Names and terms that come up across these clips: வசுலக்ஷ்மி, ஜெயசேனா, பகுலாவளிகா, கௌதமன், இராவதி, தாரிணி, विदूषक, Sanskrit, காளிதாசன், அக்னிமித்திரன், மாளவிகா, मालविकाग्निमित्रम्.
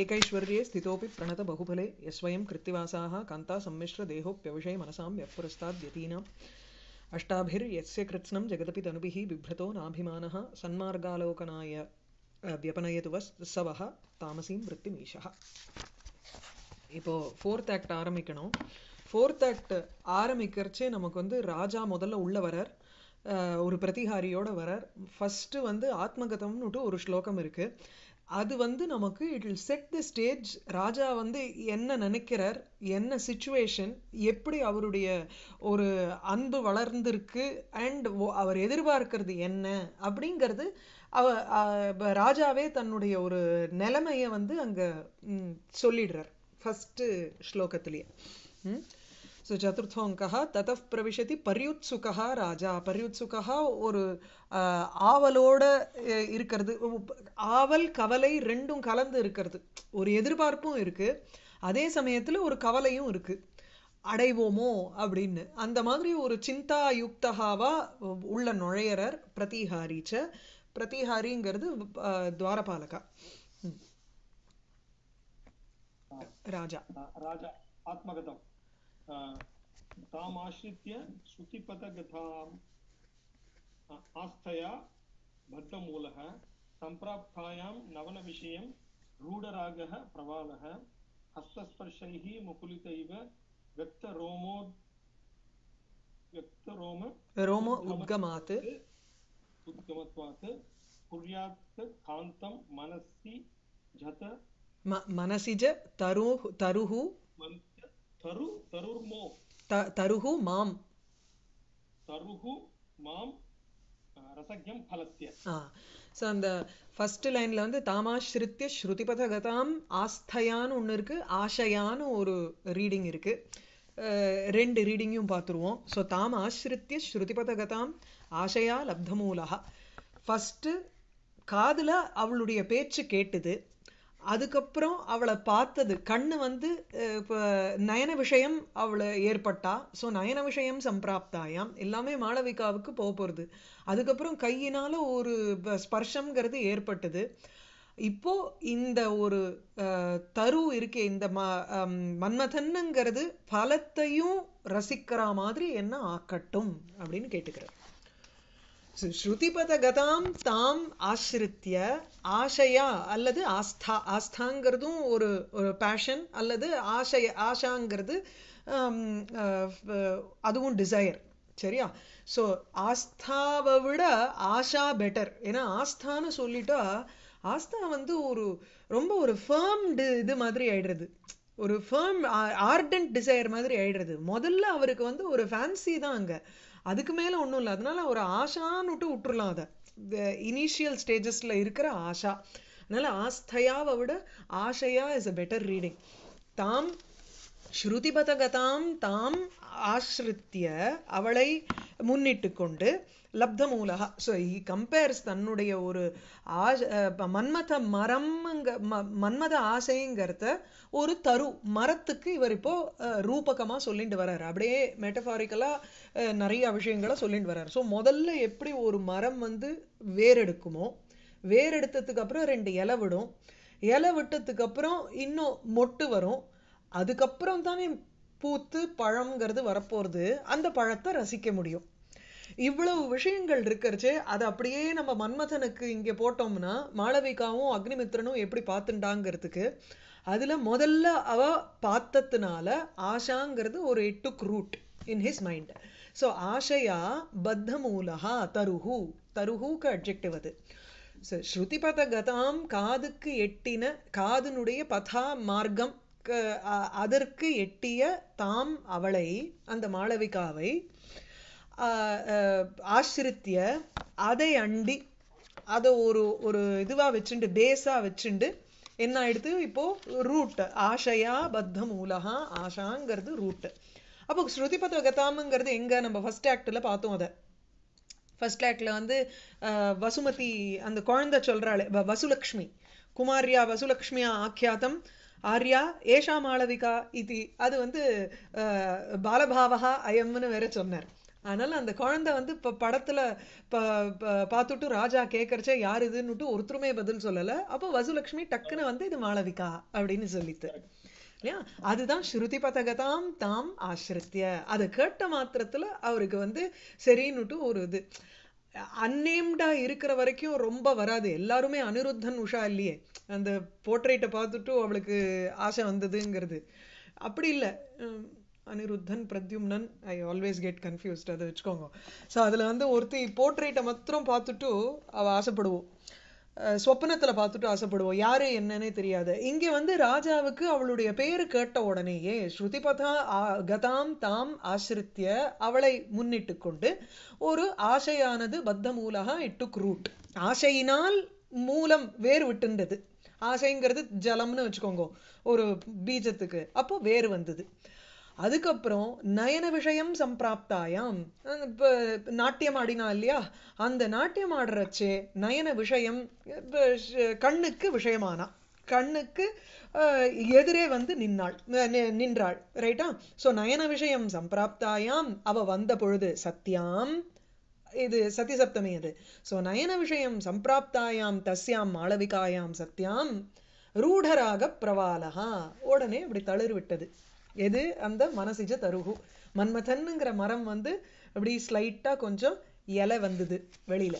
एकैश्वर्ये स्थितोपि प्रणत बहुफले यस्वयं कृत्तिवासाः कान्ता सम्मिश्र देहोप्यवशे मनसां व्यप्रस्ताद्यतीनाम् अष्टाभिर्यस्य कृत्स्नं जगदपि तनुभिः बिभ्रतो नाभिमानः सन्मार्गालोकनाय व्यपनयतु वः तामसीं वृत्तिमीशः। இப்போ ஃபோர்த் ஆக்ட் ஆரம்பிக்கணும். ஃபோர்த் ஆக்ட் ஆரம்பிக்கிறச்சே நமக்கு வந்து ராஜா முதல்ல உள்ள வரார், ஒரு பிரதிகாரியோட வரார். ஃபஸ்ட்டு வந்து ஆத்மகதம்னுட்டு ஒரு ஸ்லோகம் இருக்குது. அது வந்து நமக்கு it will set the stage. ராஜா வந்து என்ன நினைக்கிறார், என்ன சிச்சுவேஷன், எப்படி அவருடைய ஒரு அன்பு வளர்ந்துருக்கு அண்ட் அவர் எதிர்பார்க்கிறது என்ன அப்படிங்கிறது ராஜாவே தன்னுடைய ஒரு நிலைமையை வந்து அங்கே சொல்லிடுறார் ஃபஸ்ட்டு ஸ்லோகத்திலேயே. ஸோ சதுர்த்தோங்கா தத பிரவிஷதி பரியுத்சுகா ராஜா. பரியுத்சுகா ஒரு ஆவலோட இருக்கிறது, ஆவல் கவலை ரெண்டும் கலந்து இருக்கிறது. ஒரு எதிர்பார்ப்பும் இருக்குது, அதே சமயத்தில் ஒரு கவலையும் இருக்குது, அடைவோமோ அப்படின்னு. அந்த மாதிரி ஒரு சிந்தா யுக்தகாவா உள்ள நுழையறர் பிரதிஹாரிச்ச. பிரதிஹாரிங்கிறது துவாரபாலகா ராஜா. ராஜா ஆத்மகதம் மனசிஜ தருஹு அந்த ஃபர்ஸ்ட் லைன்ல வந்து தாமாஸ்ருத்ய ஸ்ருதிபதகதாம் ஆஸ்தயான்னு ஒன்று இருக்கு, ஆசையான்னு ஒரு ரீடிங் இருக்கு. ரெண்டு ரீடிங்கும் பார்த்துருவோம். ஸோ தாமாஸ்ருத்ய ஸ்ருதிபதகதாம் ஆசையா லப்தமூலகா. ஃபர்ஸ்ட் காதுல அவளுடைய பேச்சு கேட்டுது, அதுக்கப்புறம் அவளை பார்த்தது கண்ணு வந்து இப்போ நயன விஷயம் அவளை ஏற்பட்டா. ஸோ நயன விஷயம் சம்பிராப்தாயாம் எல்லாமே மாளவிகாவுக்கு போக போகிறது. அதுக்கப்புறம் கையினால ஒரு ஸ்பர்ஷங்கிறது ஏற்பட்டது. இப்போ இந்த ஒரு தரு இருக்கே, இந்த மன்மதன்னுங்கிறது பலத்தையும் ரசிக்கிற மாதிரி என்ன ஆக்கட்டும் அப்படின்னு கேட்டுக்கிறார். ஸ்ருதிபத கதாம் தாம் ஆசிரித்திய ஆசையா அல்லது ஆஸ்தா. ஆஸ்தாங்கிறதும் ஒரு ஒரு பேஷன் அல்லது ஆஷாங்கிறது அதுவும் டிசையர், சரியா? ஸோ ஆஸ்தாவை விட ஆஷா பெட்டர். ஏன்னா ஆஸ்தான்னு சொல்லிட்டா ஆஸ்தா வந்து ஒரு ரொம்ப ஒரு ஃபேர்ம் இது மாதிரி ஆயிடுறது, ஒரு ஃபேர்ம் ஆர்டன்ட் டிசையர் மாதிரி ஆயிடுறது. முதல்ல அவருக்கு வந்து ஒரு ஃபேன்சி தான் அங்கே, அதுக்கு மேலே ஒன்றும் இல்லை. அதனால ஒரு ஆஷான்னுட்டு விட்டுருலாம். அதை இனிஷியல் ஸ்டேஜஸில் இருக்கிற ஆஷா. அதனால ஆஸ்தையாவை விட ஆஷையா இஸ் அ பெட்டர் ரீடிங். தாம் ஸ்ருதிபதகதாம் தாம் ஆசிரித்திய அவளை முன்னிட்டு கொண்டு லப்தமூலகா. ஸோ ஹி கம்பேர்ஸ் தன்னுடைய ஒரு மன்மத மரம்ங்க மன்மத ஆசைங்கிறத ஒரு தரு மரத்துக்கு இவர் இப்போ ரூபகமாக சொல்லிட்டு வர்றாரு. அப்படியே மெட்டஃபாரிக்கலாக நிறைய விஷயங்களை சொல்லிட்டு வர்றாரு. ஸோ முதல்ல எப்படி ஒரு மரம் வந்து வேறெடுக்குமோ, வேறெடுத்ததுக்கு அப்புறம் ரெண்டு இலை விடும், இலை விட்டதுக்கு அப்புறம் இன்னும் மொட்டு வரும், அதுக்கப்புறம் தானே பூத்து பழம்ங்கிறது வரப்போகிறது, அந்த பழத்தை ரசிக்க முடியும். இவ்வளவு விஷயங்கள் இருக்கிறச்சே அது அப்படியே நம்ம மன்மதனுக்கு இங்கே போட்டோம்னா மாளவிகாவும் அக்னிமித்திரனும் எப்படி பார்த்துட்டாங்கிறதுக்கு அதில் முதல்ல அவ பார்த்ததுனால ஆஷாங்கிறது ஒரு it took root in his mind. So ஆஷையா பத்தமூலகா தருஹு. தருஹுக்கு அட்ஜெக்டிவ் அது. ஸோ ஸ்ருதிபத கதாம் காதுக்கு எட்டின, காதுனுடைய பதா மார்க்கம் அதற்கு எட்டிய தாம் அவளை அந்த மாளவிகாவை ஆசிரித்திய அதை அண்டி அதை ஒரு ஒரு இதுவாக வச்சுண்டு பேஸாக வச்சுண்டு என்ன ஆயிடுது இப்போ ரூட்டு ஆஷையா பத்த மூலகா. ஆஷாங்கிறது ரூட்டு. அப்போ ஸ்ருதிபத கதாம்ங்கிறது எங்கே நம்ம ஃபர்ஸ்ட் ஆக்டில் பார்த்தோம். அதை ஃபர்ஸ்ட் ஆக்டில் வந்து வசுமதி அந்த குழந்தை சொல்கிறாள், வசுலக்ஷ்மி குமாரியா வசுலக்ஷ்மியா ஆக்கியாத்தம் ஆர்யா ஏஷா மாளவிகா இது. அது வந்து பாலபாவகா அயம்னு வேற சொன்னார். ஆனால் அந்த குழந்தை வந்து இப்போ படத்தில் பார்த்துட்டு ராஜா கேட்கறச்சே யார் இதுன்னுட்டு ஒருத்தருமே பதில் சொல்லலை. அப்போ வசுலக்ஷ்மி டக்குன்னு வந்து இது மாளவிகா அப்படின்னு சொல்லிட்டு இல்லையா, அதுதான் ஸ்ருதி பதகதாம் தாம் ஆசிரித்திய. அதை கேட்ட மாத்திரத்தில் அவருக்கு வந்து சரின்னுட்டு ஒரு இது அன்னேம்டா இருக்கிற வரைக்கும் ரொம்ப வராது. எல்லாருமே அனிருத்தன் உஷா இல்லையே, அந்த போர்ட்ரேட்டை பார்த்துட்டு அவளுக்கு ஆசை வந்ததுங்கிறது அப்படி இல்லை. Aniruddhan Pradyumnan, I always get confused, அதை வச்சுக்கோங்க. ஸோ அதில் வந்து ஒருத்தி போர்ட்ரேட்டை மாத்திரம் பார்த்துட்டு அவள் ஆசைப்படுவோம், ஸ்வப்னத்தில் பார்த்துட்டு ஆசைப்படுவோம், யாரு என்னன்னே தெரியாது. இங்கே வந்து ராஜாவுக்கு அவளுடைய பேரு கேட்ட உடனேயே ஸ்ருதி பதா கதாம் தாம் ஆசிரித்திய அவளை முன்னிட்டு கொண்டு ஒரு ஆசையானது பத்த மூலகா இட்டுக் ரூட். ஆசையினால் மூலம் வேறு விட்டுண்டது. ஆசைங்கிறது ஜலம்னு வச்சுக்கோங்க ஒரு பீஜத்துக்கு, அப்போ வேறு வந்தது. அதுக்கப்புறம் நயன விஷயம் சம்பிராப்தாயாம், இப்போ நாட்டியம் ஆடினா இல்லையா, அந்த நாட்டியம் ஆடுறச்சே நயன விஷயம் கண்ணுக்கு விஷயமானா, கண்ணுக்கு எதிரே வந்து நின்றாள் ரைட்டா. ஸோ நயன விஷயம் சம்பிராப்தாயாம் அவ வந்த பொழுது சத்தியாம், இது சத்தியசப்தமி அது. ஸோ நயன விஷயம் சம்பிராப்தாயாம் தஸ்யாம் மாளவிகாயாம் சத்தியாம் ரூடராக பிரவாலகா, உடனே அப்படி தளர்விட்டது. எது அந்த மனசிஜ தருகு மன்மதன்ங்கிற மரம் வந்து அப்படி ஸ்லைட்டா கொஞ்சம் இலை வந்தது வெளியில.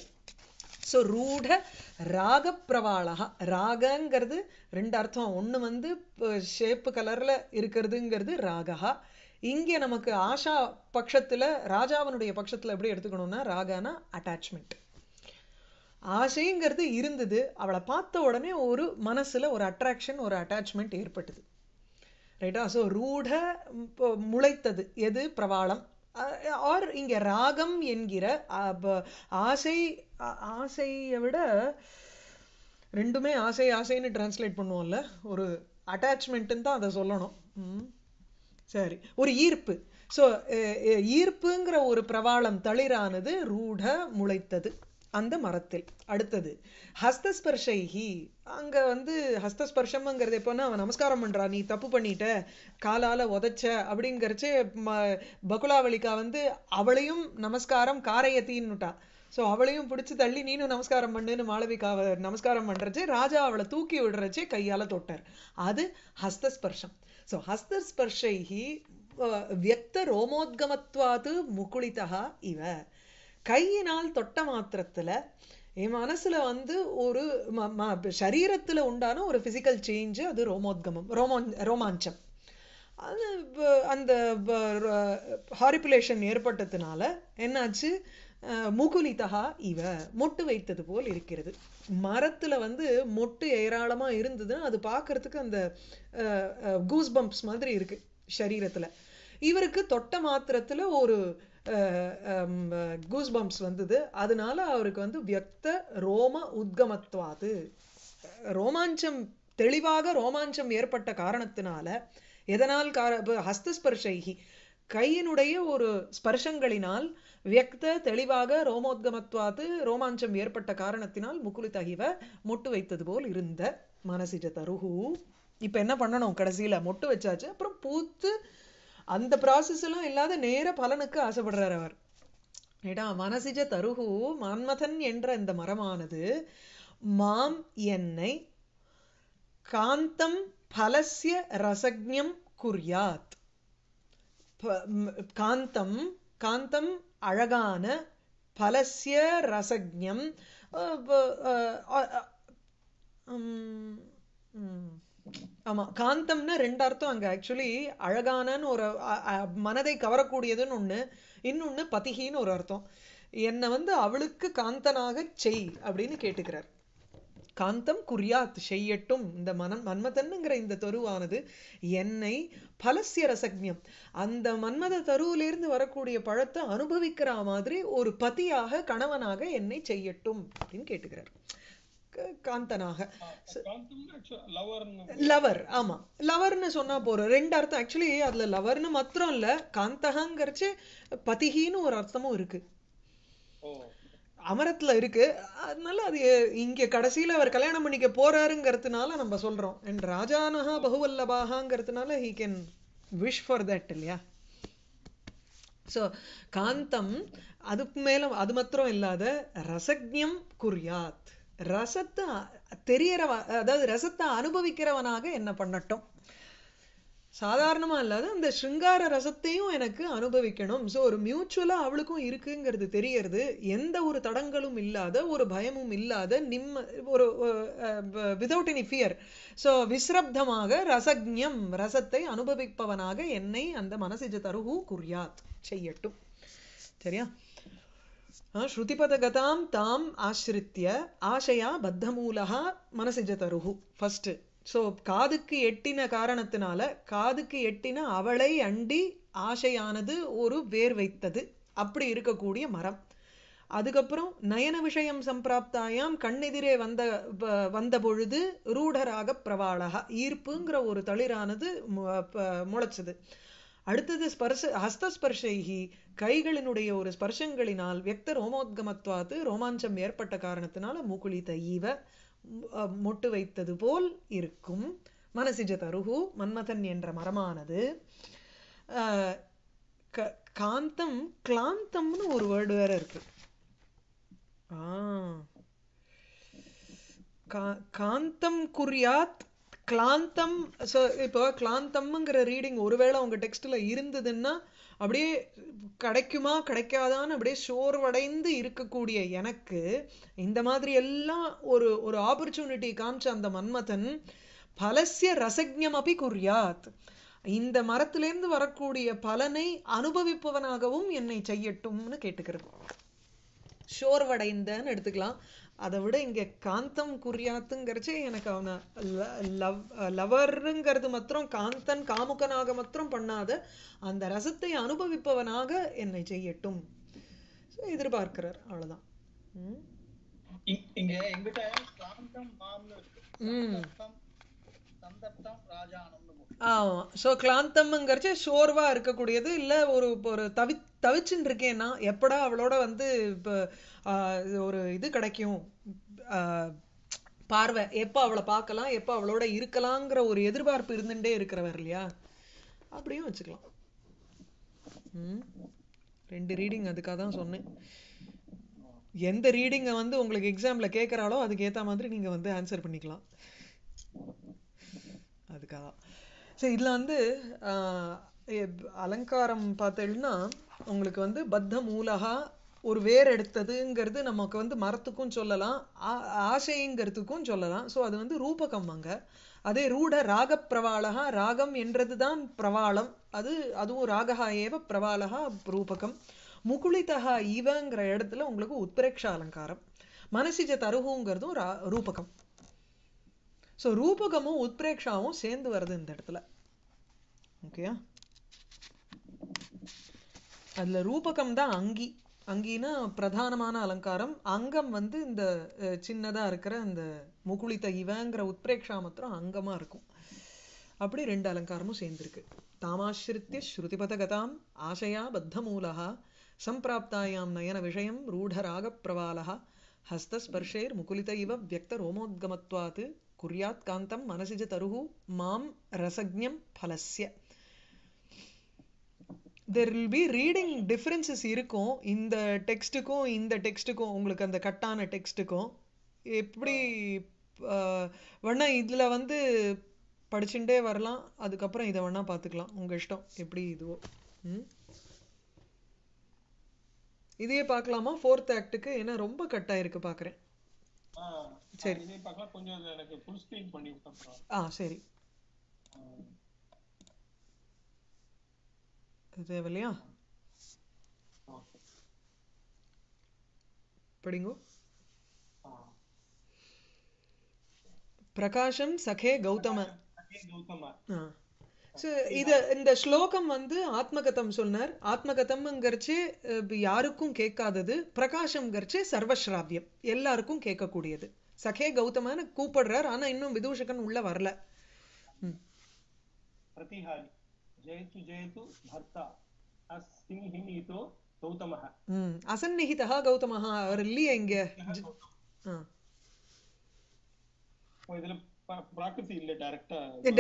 ஸோ ரூட ராக பிரவாளகா, ராகங்கிறது ரெண்டு அர்த்தம், ஒன்று வந்து ஷேப்பு கலர்ல இருக்கிறதுங்கிறது ராகா. இங்கே நமக்கு ஆஷா பட்சத்துல ராஜாவனுடைய பட்சத்துல எப்படி எடுத்துக்கணும்னா ராகனா அட்டாச்மெண்ட். ஆசைங்கிறது இருந்தது, அவளை பார்த்த உடனே ஒரு மனசுல ஒரு அட்ராக்ஷன் ஒரு அட்டாச்மெண்ட் ஏற்பட்டது ரைட்டா. ஸோ ரூட முளைத்தது எது பிரவாளம் ஆர் இங்கே ராகம் என்கிற ஆசை. ஆசையை விட ரெண்டுமே ஆசை ஆசைன்னு டிரான்ஸ்லேட் பண்ணுவோம்ல, ஒரு அட்டாச்மெண்ட்டுன்னு தான் அதை சொல்லணும். சரி, ஒரு ஈர்ப்பு. ஸோ ஈர்ப்புங்கிற ஒரு பிரவாளம் தளிரானது ரூட முளைத்தது அந்த மரத்தில். அடுத்தது ஹஸ்தஸ்பர்ஷைஹி, அங்கே வந்து ஹஸ்தஸ்பர்ஷம்ங்கிறது எப்போன்னா அவன் நமஸ்காரம் பண்ணுறா, நீ தப்பு பண்ணிட்ட காலால் உதச்ச அப்படிங்கிறச்சே பகுலாவளிக்கா வந்து அவளையும் நமஸ்காரம் காரையத்தின்னுட்டா. ஸோ அவளையும் பிடிச்சி தள்ளி நீனும் நமஸ்காரம் பண்ணுன்னு மாளவிகாவை நமஸ்காரம் பண்ணுறச்சே ராஜா அவளை தூக்கி விடுறச்சே கையால் தொட்டார், அது ஹஸ்தஸ்பர்ஷம். ஸோ ஹஸ்தஸ்பர்ஷைஹி வியக்த ரோமோத்கமத்வாது முகுளிதா இவ, கையினால் தொட்ட மாத்திரத்தில் என் மனசில் வந்து ஒரு சரீரத்தில் உண்டான ஒரு ஃபிசிக்கல் சேஞ்சு, அது ரோமோத்கமம் ரோமாஞ்சம். அது அந்த ஹாரிப்புலேஷன் ஏற்பட்டதுனால என்னாச்சு முகுலிதா இவ, மொட்டு வைத்தது போல் இருக்கிறது. மரத்தில் வந்து மொட்டு ஏராளமாக இருந்ததுன்னா அது பார்க்கறதுக்கு அந்த கூஸ்பம்ப்ஸ் மாதிரி இருக்கு சரீரத்தில். இவருக்கு தொட்ட மாத்திரத்தில் ஒரு கூஸ்பம்ப்ஸ் வந்தது, அதனால அவருக்கு வந்து வியக்த ரோம உத்கமத்வாது, ரோமாஞ்சம் தெளிவாக ரோமாஞ்சம் ஏற்பட்ட காரணத்தினால, எதனால் ஹஸ்தஸ்பர்ஷைகி கையினுடைய ஒரு ஸ்பர்ஷங்களினால் வியக்த தெளிவாக ரோமோத்கமத்வாது ரோமாஞ்சம் ஏற்பட்ட காரணத்தினால் முகுலிதகிவ மொட்டு வைத்தது போல் இருந்த மனசிஜ தருகு. இப்ப என்ன பண்ணணும், கடைசியில மொட்டு வச்சாச்சு, அப்புறம் பூத்து அந்த ப்ராசஸ் எல்லாம் இல்லாத நேர பலனுக்கு ஆசைப்படுறார் அவர். மனசிஜ தருகு மன்மதன் என்ற இந்த மரமானது மாம் என்னை காந்தம் பலஸ்ய ரசக்ஞம் குர்யாத், காந்தம் காந்தம் அழகான பலஸ்ய ரசக்ஞம் ஆமா, காந்தம்னா ரெண்டு அர்த்தம் அங்க ஆக்சுவலி, அழகானன்னு ஒரு மனதை கவரக்கூடியதுன்னு ஒண்ணு, இன்னொன்னு பதிகின்னு ஒரு அர்த்தம். என்னை வந்து அவளுக்கு காந்தனாக செய் அப்படின்னு கேட்டுக்கிறார். காந்தம் குர்யாத் செய்யட்டும் இந்த மன்மதன்ங்கிற இந்த தருவானது என்னை பலசிய ரசக்ஞம், அந்த மன்மத தருவிலிருந்து வரக்கூடிய பழத்தை அனுபவிக்கிற மாதிரி ஒரு பதியாக கணவனாக என்னை செய்யட்டும் அப்படின்னு கேட்டுக்கிறார். காந்தனாக லவர், ஆமா லவர்னு சொன்னா போற ரெண்டு அர்த்தம் ஆக்சுவலி, அதுல லவர்னு மாத்திரம் இல்ல காந்தகங்கிறச்சு பதிகின்னு ஒரு அர்த்தமும் இருக்கு அமரத்துல இருக்கு. அதனால அது இங்க கடைசியில அவர் கல்யாணம் பண்ணிக்க போறாருங்கிறதுனால நம்ம சொல்றோம் அண்ட் ராஜானஹா பகுவல்லபாகாங்கிறதுனால he can wish for that இல்லையா. ஸோ காந்தம் அதுக்கு மேலும் அது மாத்திரம் இல்லாத ரசஜ்ஞம் குறியாத், ரசத்தை தெரியறவ, அதாவது ரசத்தை அனுபவிக்கிறவனாக என்ன பண்ணட்டும். சாதாரணமா இல்லாத அந்த சிங்கார ரசத்தையும் எனக்கு அனுபவிக்கணும். ஸோ ஒரு மியூச்சுவலா அவளுக்கும் இருக்குங்கிறது தெரியறது, எந்த ஒரு தடங்களும் இல்லாத, ஒரு பயமும் இல்லாத, ஒரு விதவுட் எனி ஃபியர். ஸோ விஸ்ரப்தமாக ரசஜ்ஞம், ரசத்தை அனுபவிப்பவனாக என்னை அந்த மனசிஜ தருகு குறியாத், செய்யட்டும். சரியா? ஸ்ருதிபதகதாம் தாம் ஆசிரித்ய ஆசையா பத்தமூலகா மனசிஜ தருகு ஃபர்ஸ்ட். ஸோ காதுக்கு எட்டின காரணத்தினால, காதுக்கு எட்டின அவளை அண்டி ஆசையானது ஒரு வேர் வைத்தது, அப்படி இருக்கக்கூடிய மரம். அதுக்கப்புறம் நயன விஷயம் சம்பிராப்தாயாம் கண்ணெதிரே வந்த பொழுது ரூடராக பிரவாளகா, ஈர்ப்புங்கிற ஒரு தளிரானது முளைச்சது. அடுத்தது ஸ்பர்ஷ ஹஸ்தஸ்பர்ஷைகி, கைகளினுடைய ஒரு ஸ்பர்ஷங்களினால் வியக்த ரோமோத்கமத்வாத்து ரோமாஞ்சம் ஏற்பட்ட காரணத்தினால மூக்குளித்த ஈவ மொட்டு வைத்தது போல் இருக்கும் மனசிஜ தருகு, மன்மதன் என்ற மரமானது. காந்தம், கிளாந்தம்னு ஒரு வேர்டு வேற இருக்கு. காந்தம் குறியாத் கிளாந்தம். ஸோ இப்போ கிளாந்தம்ங்கிற ரீடிங் ஒருவேளை உங்க டெக்ஸ்ட்ல இருந்ததுன்னா அப்படியே கிடைக்குமா கிடைக்காதான்னு அப்படியே சோர்வடைந்து இருக்கக்கூடிய எனக்கு இந்த மாதிரி எல்லாம் ஒரு ஒரு ஆப்பர்ச்சுனிட்டி காமிச்ச அந்த மன்மதன் பலசிய ரசஜ்ஞம் அப்படி குறியாத், இந்த மரத்திலேருந்து வரக்கூடிய பலனை அனுபவிப்பவனாகவும் என்னை செய்யட்டும்னு கேட்டுக்கிறது. சோர்வடைந்தன்னு எடுத்துக்கலாம். அதை விட இங்கே காந்தம் குறியாத்துங்கிறச்சே எனக்கு அவனை லவருங்கிறது மாத்திரம், காந்தன் காமுகனாக மாத்திரம் பண்ணாத, அந்த ரசத்தை அனுபவிப்பவனாக என்னை செய்யட்டும் எதிர்பார்க்கிறார். அவ்வளவுதான். ஸோ கிளாந்தம்ங்கிறச்சே சோர்வா இருக்கக்கூடியது, இல்லை ஒரு தவிச்சுன்னு இருக்கேன்னா எப்படா அவளோட வந்து இப்போ ஒரு இது கிடைக்கும் பார்வை, எப்போ அவளை பார்க்கலாம், எப்போ அவளோட இருக்கலாங்கிற ஒரு எதிர்பார்ப்பு இருந்துட்டே இருக்கிறவர் இல்லையா, அப்படியும் வச்சுக்கலாம். ரெண்டு ரீடிங் அதுக்காக தான் சொன்னேன். எந்த ரீடிங்கை வந்து உங்களுக்கு எக்ஸாம்ல கேட்குறாளோ அதுக்கேற்ற மாதிரி நீங்க வந்து ஆன்சர் பண்ணிக்கலாம். அதுக்காக சரி, இதில் வந்து அலங்காரம் பார்த்தேன்னா உங்களுக்கு வந்து பத்த மூலகா ஒரு வேர் எடுத்ததுங்கிறது நமக்கு வந்து மரத்துக்கும் சொல்லலாம், ஆசைங்கிறதுக்கும் சொல்லலாம். ஸோ அது வந்து ரூபகம் அங்கே. அதே ரூட ராக பிரவாளகா, ராகம் என்றது தான் பிரவாளம், அதுவும் ராகா ஏவ பிரவாளகா ரூபகம். முகுளிதா இவங்கிற இடத்துல உங்களுக்கு உத்பிரேக்ஷ அலங்காரம், மனசிஜ தருகுங்கிறதும் ரூபகம். ஸோ ரூபகமும் உத்பிரேக்ஷாவும் சேர்ந்து வருது இந்த இடத்துல. ஓகேயா? அதுல ரூபகம் தான் அங்கி, அங்கினா பிரதானமான அலங்காரம். அங்கம் வந்து இந்த சின்னதா இருக்கிற இந்த முகுளித்த இவங்கிற உத்பிரேக்ஷா மாத்திரம் அங்கமா இருக்கும். அப்படி ரெண்டு அலங்காரமும் சேர்ந்துருக்கு. தாமாசிரித்ய ஸ்ருதிபதகதாம் ஆசையா பத்தமூலகா சம்பிராப்தாயாம் நயன விஷயம் ரூடராக பிரவாலகா ஹஸ்தஸ்பர்ஷேர் முகுளித்த இவ வியக்த ரோமோத்கமத்வாத்து குறியாத் காந்தம் மனசிஜ தருகு மாம் ரசஜ்ஞம் பலஸ்ய. there will be reading differences இருக்கும் இந்த டெக்ஸ்டுக்கும் இந்த டெக்ஸ்டுக்கும், உங்களுக்கு அந்த கட்டான டெக்ஸ்டுக்கும். எப்படி வேணா இதுல வந்து படிச்சுட்டே வரலாம், அதுக்கப்புறம் இதை வேணா பார்த்துக்கலாம், உங்க இஷ்டம் எப்படி இதுவோ. இதையே பார்க்கலாமா ஃபோர்த் ஆக்டுக்கு? ஏன்னா ரொம்ப கட்டா இருக்கு பாக்குறேன். சரி, கொஞ்சம் எனக்கு ஃபுல் ஸ்கிரீன் பண்ணி விட்டுறேன். சரி, தேவையா? படிங்கோ. பிரகாஷம் சகே கௌதம. இந்த ஸ்லோகம் வந்து ஆத்மகதம் சொன்னார். ஆத்மகதம்ங்கிறச்சு யாருக்கும் கேட்காதது, பிரகாஷம்ங்கிறச்சு சர்வஸ்ராவியம், எல்லாருக்கும் கேட்கக்கூடியது. சகே கௌதமன்னு கூப்பிடுறார், ஆனா இன்னும் விதூஷகன் உள்ள வரல. அசன்னிஹிதா கௌதமஹ அவர் இல்லையா இங்க?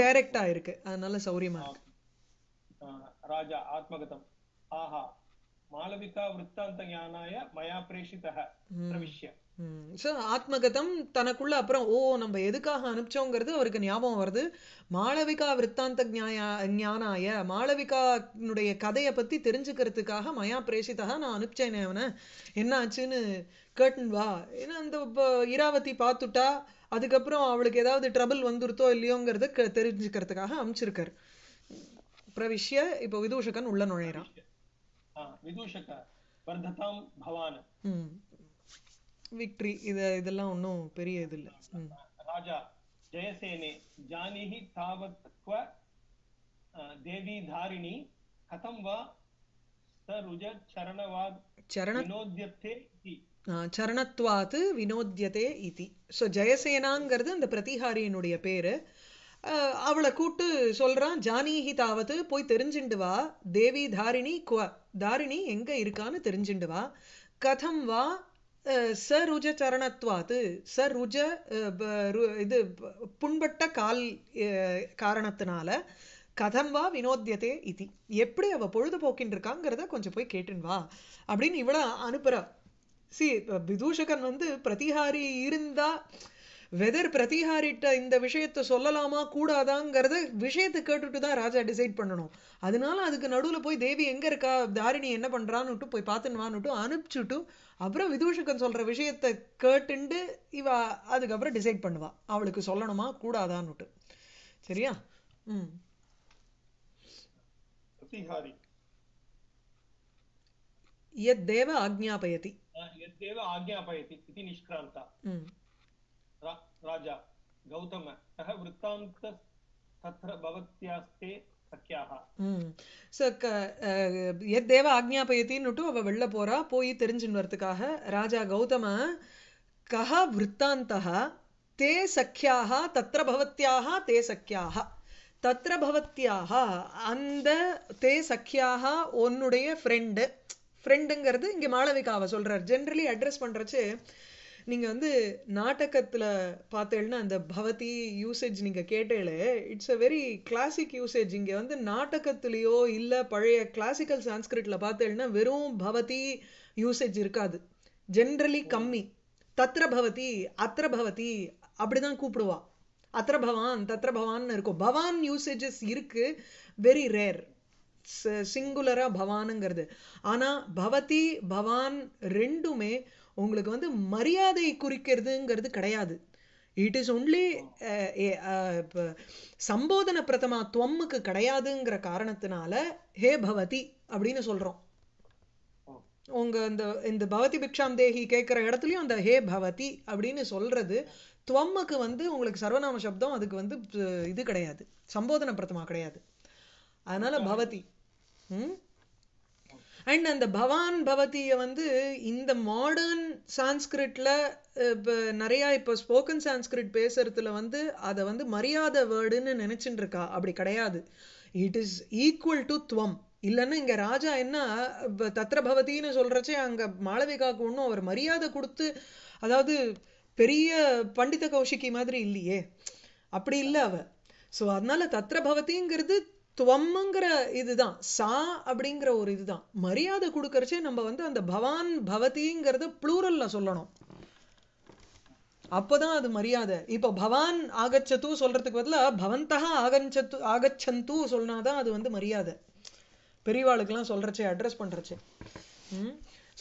டைரக்டா இருக்கு, அதனால சௌரியமா இருக்கு. ராஜா ஆத்மகதம். ஆஹா मालविका वृत्तांत ज्ञानाय मया प्रेषितः प्रविश्य आत्मगतम तनக்குள்ள அப்புறம் ஓ நம்ம எதுக்காக அனுப்பிச்சோங்கிறது அவருக்கு ஞாபகம் வருது. மாளவிகா விருத்தாந்த ஞானாய மாளவிகானுடைய கதையை பத்தி தெரிஞ்சுக்கிறதுக்காக மயா பிரேஷிதாக நான் அனுப்பிச்சேன். அவனை என்ன ஆச்சுன்னு கேட்டன் வா. ஏன்னா அந்த இராவதி பார்த்துட்டா அதுக்கப்புறம் அவளுக்கு ஏதாவது ட்ரபிள் வந்துருத்தோ இல்லையோங்கிறத தெரிஞ்சுக்கிறதுக்காக அனுப்பிச்சிருக்காரு. பிரவிஷ்ய இப்போ விதூஷகன் உள்ள நுழையிறான். விக்டரி இதெல்லாம் ஒன்றும் பெரிய இது இல்லை. ராஜா ஜெயசேனே ஜானிஹி தாவத்வ தேவி தாரிணி கதம் வா சருஜ சரணவாத் வினோத்யதே இதி சரணத்வாத் வினோத்யதே இதி. ஸோ ஜெயசேனாங்கிறது அந்த பிரதிஹாரியினுடைய பேரு. அவளை கூட்டு சொல்றான் ஜானிஹி தாவத்து போய் தெரிஞ்சுண்டு வா. தேவி தாரிணி குவ தாரிணி எங்க இருக்கான்னு தெரிஞ்சுண்டு வா. கதம் வா சருஜ சரணத்வாத்து சருஜ இது புண்பட்ட கால் காரணத்தினால கதம் வா வினோத்யதே இதி எப்படி அவ பொழுதுபோக்கின்னு இருக்காங்கிறத கொஞ்சம் போய் கேட்டுன்னு வா அப்படின்னு இவ்வளோ அனுப்புற. சி விதூஷகன் வந்து பிரதிஹாரி இருந்தா வெதர் பிரதிஹாரிட்ட இந்த விஷயத்தை சொல்லலாமா கூடாதாங்கிறத விஷயத்தை கேட்டுட்டு தான் ராஜா டிசைட் பண்ணணும். அதனால அதுக்கு நடுவில் போய் தேவி எங்கே இருக்கா தாரிணி என்ன பண்ணுறான்னுட்டு போய் பார்த்துன்னுவான்னுட்டு அனுப்பிச்சுட்டு அப்புறம் விதூஷகன் சொல்கிற விஷயத்தை கேட்டுண்டு இவ அதுக்கப்புறம் டிசைட் பண்ணுவா அவளுக்கு சொல்லணுமா கூடாதான்னுட்டு. சரியா? ம். யத்தேவ ஆக்ஞாபயதி யத்தேவ ஆக்ஞாபயதி இதி நிஷ்க்ராந்தா. ம். राजा गौतम वृत्तांत तत्र भवत्यास्ते सख्याः यद्देव आज्ञापयतिन्नुटू अव वेल्ल पोरा पोई तेरिंजिन् वरतुकाः राजा गौतम कः वृत्तान्तः ते सख्याः तत्र भवत्याः ते सख्याः तत्र भवत्याः अंद ते सख्याः ओन्नुडैय फ्रेंड फ्रेंडुंगरது இங்க மாளவிகாவை சொல்றார். ஜெனரலி அட்ரஸ் பண்றச்சு நீங்க வந்து நாடகத்துல பார்த்தேன்னா அந்த பவதி யூசேஜ் நீங்க கேட்டேளே it's a very classic usage. இங்க வந்து நாடகத்திலேயோ இல்லை பழைய கிளாசிக்கல் சான்ஸ்கிரிட்ல பார்த்தேன்னா வெறும் பவதி யூசேஜ் இருக்காது. ஜென்ரலி கம்மி. தத்ர பவதி அத்திர பவதி அப்படிதான் கூப்பிடுவா. அத்திர பவான் தத்ர பவான்னு இருக்கும். பவான் யூசேஜஸ் இருக்கு, வெரி ரேர். சிங்குலரா பவானுங்கிறது. ஆனா பவதி பவான் ரெண்டுமே உங்களுக்கு வந்து மரியாதை குறிக்கிறதுங்கிறது கிடையாது. இட் இஸ் ஒன்லி சம்போதன பிரதமா துவம்முக்கு கிடையாதுங்கிற காரணத்தினால ஹே பவதி அப்படின்னு சொல்றோம். உங்க இந்த பவதி பிக்ஷாம் தேகி கேட்கிற இடத்துலயும் அந்த ஹே பவதி அப்படின்னு சொல்றது துவம்முக்கு வந்து உங்களுக்கு சர்வநாம சப்தம் அதுக்கு வந்து இது கிடையாது, சம்போதன பிரதமா கிடையாது. அதனால பவதி. அண்ட் அந்த பவான் பவதியை வந்து இந்த மாடர்ன் சான்ஸ்கிரிட்ல இப்போ நிறையா இப்போ ஸ்போக்கன் சான்ஸ்கிரிட் பேசுறதுல வந்து அதை வந்து மரியாதை வேர்டுன்னு நினைச்சுட்டு இருக்கா. அப்படி கிடையாது. இட் இஸ் ஈக்குவல் டு துவம். இல்லைன்னு இங்கே ராஜா என்ன தத்ர பவதின்னு சொல்றச்சே அங்கே மாளவிகாவுக்கு ஒன்றும் அவர் மரியாதை கொடுத்து அதாவது பெரிய பண்டித கௌஷிகி மாதிரி இல்லையே, அப்படி இல்லை அவ. ஸோ அதனால தத்ர பவதிங்கிறது துவம்ங்கிற இதுதான், சா அப்படிங்கிற ஒரு இதுதான். மரியாதை கொடுக்கறச்சே நம்ம வந்து அந்த பவான் பவதிங்கிறத ப்ளூரல்ல சொல்லணும், அப்போதான் அது மரியாதை. இப்போ பவான் ஆகச்சத்து சொல்றதுக்கு பதிலாக பவந்தஹா ஆகச்சந்து சொன்னாதான் அது வந்து மரியாதை. பெரியவாளுக்கெல்லாம் சொல்றச்சே அட்ரஸ் பண்றச்சே.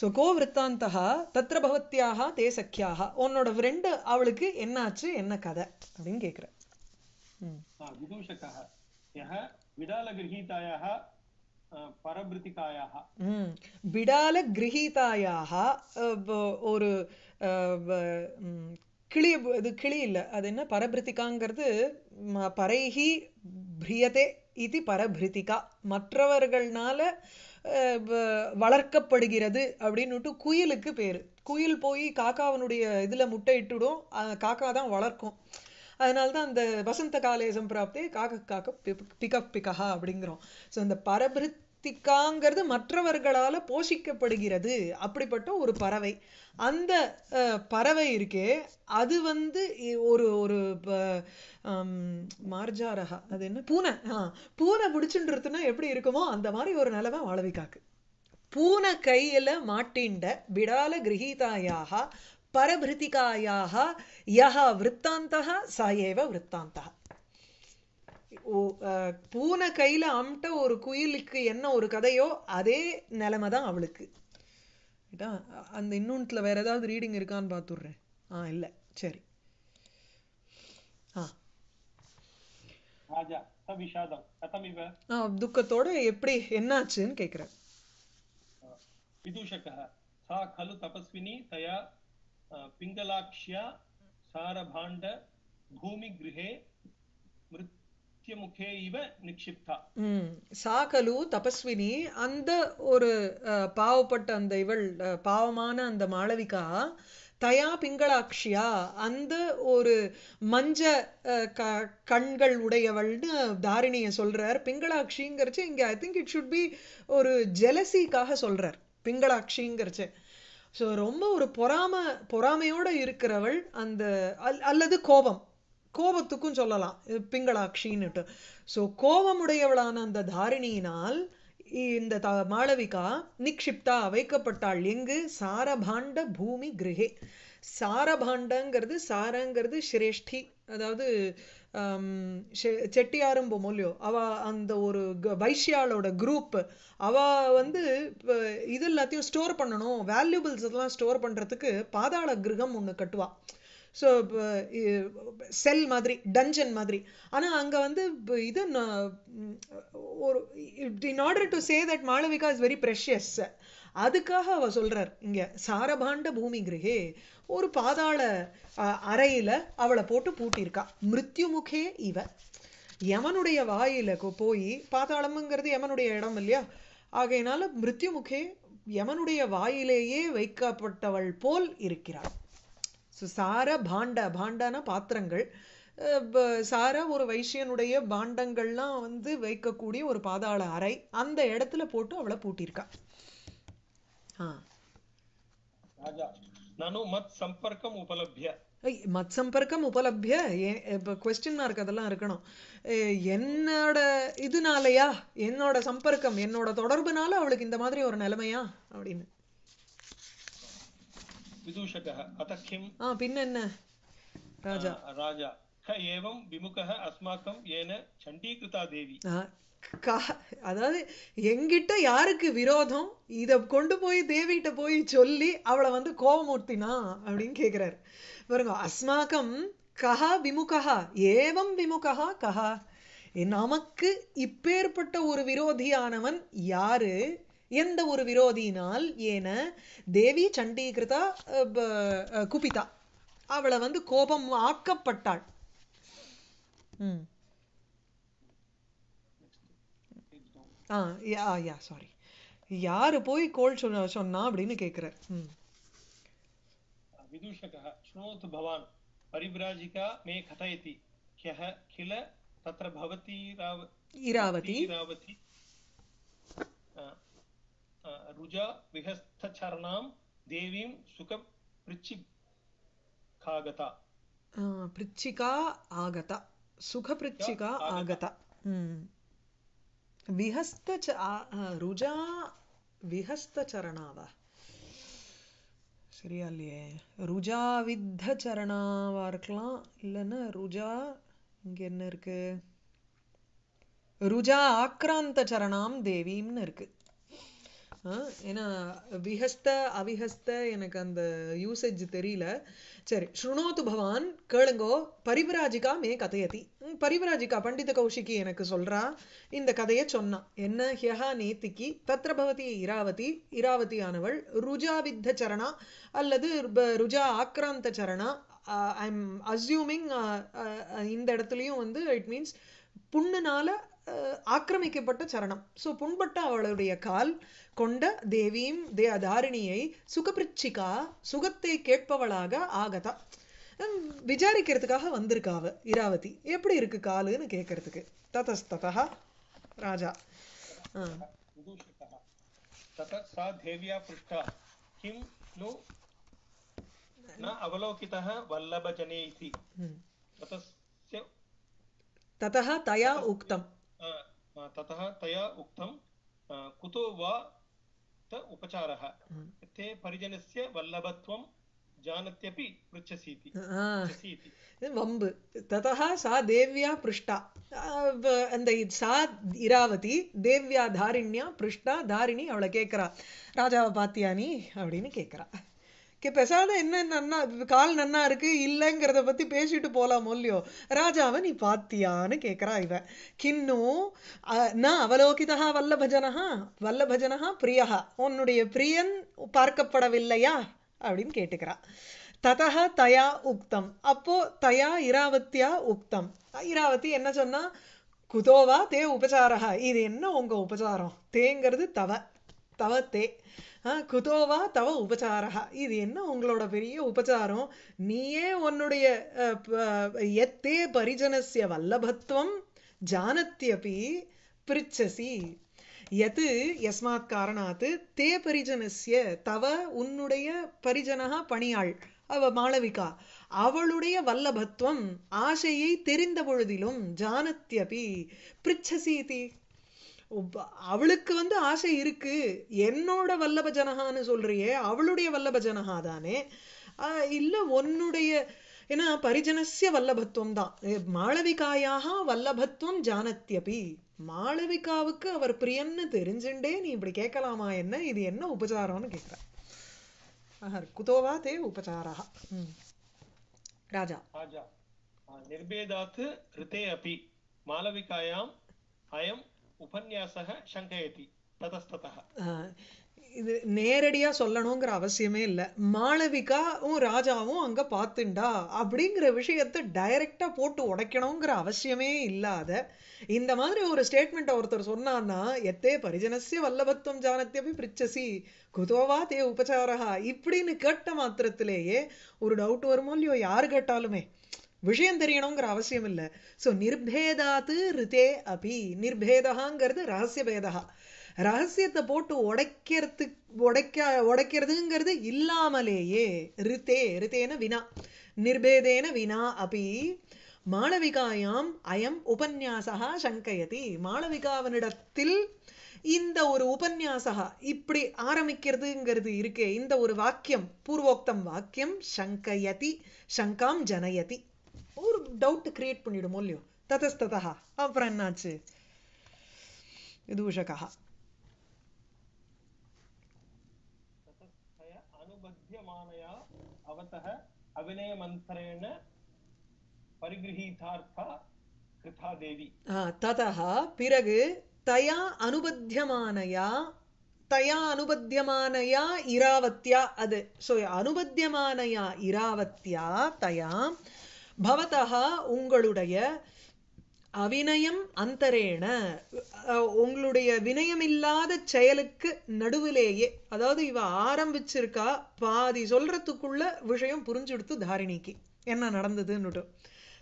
ஸோ கோ விற்த்தாந்தா தத்ர பவத்தியாக தே சக்கியாக உன்னோட ஃப்ரெண்டு அவளுக்கு என்ன ஆச்சு என்ன கதை அப்படின்னு கேட்குற. விடாலகிரஹீதாயாஹ பரபிருதிகாயாஹ விடாலகிரஹீதாயாஹ ஒரு கிளி, இது கிளி இல்லை, அது என்ன பரபிருதிகாங்கிறது பரைஹி பிரியதே இது பரபிருதிகா மற்றவர்களால வளர்க்கப்படுகிறது அப்படின்னுட்டு குயிலுக்கு பேரு. குயில் போய் காக்காவனுடைய இதுல முட்டை இட்டுடும், காக்கா தான் வளர்க்கும். அதனால்தான் அந்த வசந்த காலே சம்பிராப்தே காக்க காக்க பிகப் பிகா அப்படிங்கிறோம். ஸோ அந்த பரபிருத்திகாங்கிறது மற்றவர்களால் போஷிக்கப்படுகிறது அப்படிப்பட்ட ஒரு பறவை. அந்த பறவை இருக்கே அது வந்து ஒரு ஒரு மார்ஜாரகா அது என்ன பூனை, பூனை பிடிச்சுன்றதுன்னா எப்படி இருக்குமோ அந்த மாதிரி ஒரு நிலவை வாழவிக்காக்கு. பூன கையில மாட்டிண்ட விடால கிரகீதாயாக பரபிருத்திகாயாக யஹ விற்த்தாந்தஹ சாயேவ விற்த்தாந்தஹ. பூனை கையில அம்ட்ட ஒரு குயிலுக்கு என்ன ஒரு கதையோ அதே நிலைமை தான் அவளுக்கு. அந்த இன்னொன்றுல வேற ஏதாவது ரீடிங் இருக்கான்னு பார்த்துடுறேன். இல்ல சரி. துக்கத்தோட எப்படி என்னாச்சுன்னு கேக்குறேன். சாகலு தபஸ்வினி, அந்த ஒரு பாவப்பட்ட அந்த இவள், பாவமான அந்த மாளவிகா, தயா பிங்களாட்சியா அந்த ஒரு மஞ்ச கண்கள் உடையவள்னு தாரிணிய சொல்றார். பிங்களாட்சிங்கிறச்சு இங்க I think it should be ஒரு ஜெலசிக்காக சொல்றார். பிங்களாட்சிங்கிறச்சு ஸோ ரொம்ப ஒரு பொறாமையோட இருக்கிறவள் அந்த, அல்லது கோபத்துக்கும் சொல்லலாம் பிங்களாட்சின்னுட்டு. ஸோ கோபமுடையவளான அந்த தாரிணியினால் இந்த மாளவிகா நிக்ஷிப்தா வைக்கப்பட்டாள். எங்கு? சாரபாண்ட பூமி கிரகே. சாரபாண்டங்கிறது, சாரங்கிறது சிரேஷ்டி, அதாவது செட்டியாரும் போமோல்லையோ அவ அந்த ஒரு வைஷ்யாலோட குரூப், அவ வந்து இது எல்லாத்தையும் ஸ்டோர் பண்ணணும், வேல்யூபிள்ஸ் எல்லாம் ஸ்டோர் பண்றதுக்கு பாதாள கிரகம் ஒன்று கட்டுவா. ஸோ செல் மாதிரி, டஞ்சன் மாதிரி. ஆனால் அங்கே வந்து இது ஒரு in order to say that மாளவிகா is very precious, அதுக்காக அவ சொல்றார் இங்கே சாரபாண்ட பூமி கிரகே, ஒரு பாதாள அறையில் அவளை போட்டு பூட்டியிருக்கா. மிருத்யுமுகே இவ, யமனுடைய வாயில போய், பாதாளம்ங்கிறது யமனுடைய இடம் இல்லையா, ஆகையினால மிருத்யுமுகே யமனுடைய வாயிலேயே வைக்கப்பட்டவள் போல் இருக்கிறாள். சார பாண்ட, பாண்டான பாத்திரங்கள், சார ஒரு வைஷ்யனுடைய பாண்டங்கள்லாம் வந்து வைக்கக்கூடிய ஒரு பாதாள அறை, அந்த இடத்துல போட்டு அவளை பூட்டியிருக்கா. மத் சம்பர்க்கம் உபலப்ய கொஸ்டின் மார்க் அதெல்லாம் இருக்கணும். என்னோட இதுனாலயா, என்னோட சம்பர்க்கம், என்னோட தொடர்புனால அவளுக்கு இந்த மாதிரி ஒரு நிலைமையா அப்படின்னு. பின்ன என்ன ராஜா, ராஜா ஏவம் விமுகஹ அஸ்மாக்கம் ஏன சண்டீகிருதா தேவி. அதாவது எங்கிட்ட யாருக்கு விரோதம், இதை கொண்டு போய் தேவிகிட்ட போய் சொல்லி அவளை வந்து கோபமூர்த்தினா அப்படின்னு கேட்கிறாரு பாருங்க. அஸ்மாக்கம் கஹா விமுகஹா, ஏவம் விமுகஹா கஹா, நமக்கு இப்பேற்பட்ட ஒரு விரோதியானவன் யாரு, எந்த ஒரு விரோதினால், ஏன தேவி சண்டீகிருதா குபிதா, அவளை வந்து கோபம் ஆக்கப்பட்டாள். சாரி, யாரு போய் கோல் சொன்னா அப்படின்னு கேட்கிறார். ருஜா விஹஸ்தச்சரணாம் தேவீம் சுக பிருச்சிகாகதா. பிருச்சிகா ஆகதா, சுக பிருச்சிகா ஆகதா. ருஜா விஹஸ்தச்சரணாவா, சரியா இல்லையே, ருஜா வித்தச்சரணாவா இருக்கலாம், இல்லைன்னா ருஜா இங்க என்ன இருக்கு, ருஜா ஆக்ராந்த சரணாம் தேவீம்னு இருக்கு. ஏன்னா விஹஸ்த அவிஹஸ்த எனக்கு அந்த யூசேஜ் தெரியல. சரி, ஸ்ருணோத்து பவான் கேளுங்கோ பரிவிராஜிகா மே கதையதி, பரிவிராஜிகா பண்டித கௌஷிகி எனக்கு சொல்றா, இந்த கதையை சொன்னா என்ன, ஹ்யஹா நேத்திக்கு தத்ர பவதி இராவதி, இராவதியானவள் ருஜா வித்த சரணா அல்லது ருஜா ஆக்ராந்த சரணா. ஐ எம் அஸ்யூமிங் இந்த இடத்துலையும் வந்து இட் மீன்ஸ் புண்ணுனால ஆக்கிரமிக்கப்பட்ட சரணம். ஸோ புண்பட்ட அவளுடைய கால் கொண்ட தேவியும் தாரிணியை சுகபிருச்சிகா சுகத்தை கேட்பவளாக ஆகதா, விசாரிக்கிறதுக்காக வந்திருக்கா அவ இராவதி, எப்படி இருக்கு காலுன்னு கேட்கறதுக்கு. ததஸ்ததா ராஜா அவலோகிதா வல்லப ஜனேஹி ततः तया उक्तं कुतो वा उक्त उपचारः ते परिजनस्य वल्लभत्वं जानत्यपि पृच्छसीति वम्ब ततः सा देव्या पृष्टा அந்த சா இராவதி தேவ்யா தாரிண்யா பிருஷ்டா தாரிணி அவளை கேட்குறா ராஜாவை பாத்தியானி அப்படின்னு கேட்குறா பெசாத என்ன நன்னா கால் நன்னா இருக்கு இல்லைங்கிறத பத்தி பேசிட்டு போலாம் இல்லையோ ராஜாவை நீ பாத்தியான்னு கேட்குறா இவன் கின்னு ந அவலோகிதா வல்லபஜனா பிரியா உன்னுடைய பிரியன் பார்க்கப்படவில்லையா அப்படின்னு கேட்டுக்கிறா ததஹ தயா உக்தம் அப்போ தயா இராவத்தியா உக்தம் இராவதி என்ன சொன்னா குதோவா தே உபசாரஹ இது என்ன உங்க உபசாரம் தேங்கிறது தவ தவ தே குதோவா தவ உபசாரஹ இது என்ன உங்களோட பெரிய உபசாரம் நீயே உன்னுடைய எத்தே பரிஜனஸ்ய வல்லபத்வம் ஜானத்யபி பிரிச்சசி எது எஸ்மாத் காரணாத்து தே பரிஜனஸ்ய தவ உன்னுடைய பரிஜனஹ பணியாள் அவ மாளவிகா அவளுடைய வல்லபத்வம் ஆசையை தெரிந்த பொழுதிலும் ஜானத்யபி பிரிச்சசீதி அவளுக்கு ஆசை இருக்கு என்னோட வல்லபஜனஹான்னு சொல்றியே அவளுடைய வல்லபஜனஹா தானே இல்ல உன்னுடைய ஏன்னா பரிஜனஸ்ய வல்லபத்வம் தான் மாளவிகாயாக வல்லபத்வம் ஜானத்யபி மாளவிகாவுக்கு அவர் பிரியன்னு தெரிஞ்சுண்டே நீ இப்படி கேட்கலாமா என்ன இது என்ன உபச்சாரம்னு கேட்கிற குதோவா தே உபச்சாரா ராஜா நிர்பேதாத் ரிதே அபி மாளவிகாயாம் அயம் உபன்யாசக சங்கயதி ததஸ்ததஹ இது நேரடியா சொல்லணுங்கிற அவசியமே இல்லை மாளவிகாவும் ராஜாவும் அங்க பார்த்துண்டா அப்படிங்கிற விஷயத்தை டைரக்டா போட்டு உடைக்கணுங்கிற அவசியமே இல்லாத இந்த மாதிரி ஒரு ஸ்டேட்மெண்ட் ஒருத்தர் சொன்னான்னா எத்தே பரிஜனஸ்ய வல்லபத்வம் ஜானத்யபி பிரிச்சசி குதோவா தே உபச்சாரஹா இப்படின்னு கேட்ட மாத்திரத்திலேயே ஒரு டவுட் வருமோ இல்லையோ யாரு கேட்டாலுமே விஷயம் தெரியணுங்கிற அவசியம் இல்லை. ஸோ நிர்பேதாத்து ரிதே அபி நிர்பேதாங்கிறது ரகசிய பேதா ரகசியத்தை போட்டு உடைக்கிறதுங்கிறது இல்லாமலேயே ரிதே ரிதேன வினா நிர்பேதேன வினா அபி மாளவிகாயாம் அயம் உபன்யாசகா சங்கயதி மாளவிகாவனிடத்தில் இந்த ஒரு உபன்யாசகா இப்படி ஆரம்பிக்கிறதுங்கிறது இருக்கே இந்த ஒரு வாக்கியம் பூர்வோக்தம் வாக்கியம் சங்கயதி சங்காம் ஜனயதி ஒரு டவுட் கிரியேட் பண்ணிடும் இல்லையோ ததஸ்ததா அப்புறம் என்னாச்சு தூஷகா பிறகு தயா அனுபத்தியமானயா தயா அனுபத்தியமானயா இராவத்யா அது அனுபத்தியமானயா இராவத்யா தயா பவதஹ உங்களுடைய அவிநயம் அந்தரேண உங்களுடைய வினயமில்லாத செயலுக்கு நடுவிலேயே அதாவது இவ ஆரம்பிச்சிருக்கா பாதி சொல்றதுக்குள்ள விஷயம் புரிஞ்சுடுத்து தாரிணிக்கு என்ன நடந்ததுன்னுட்டு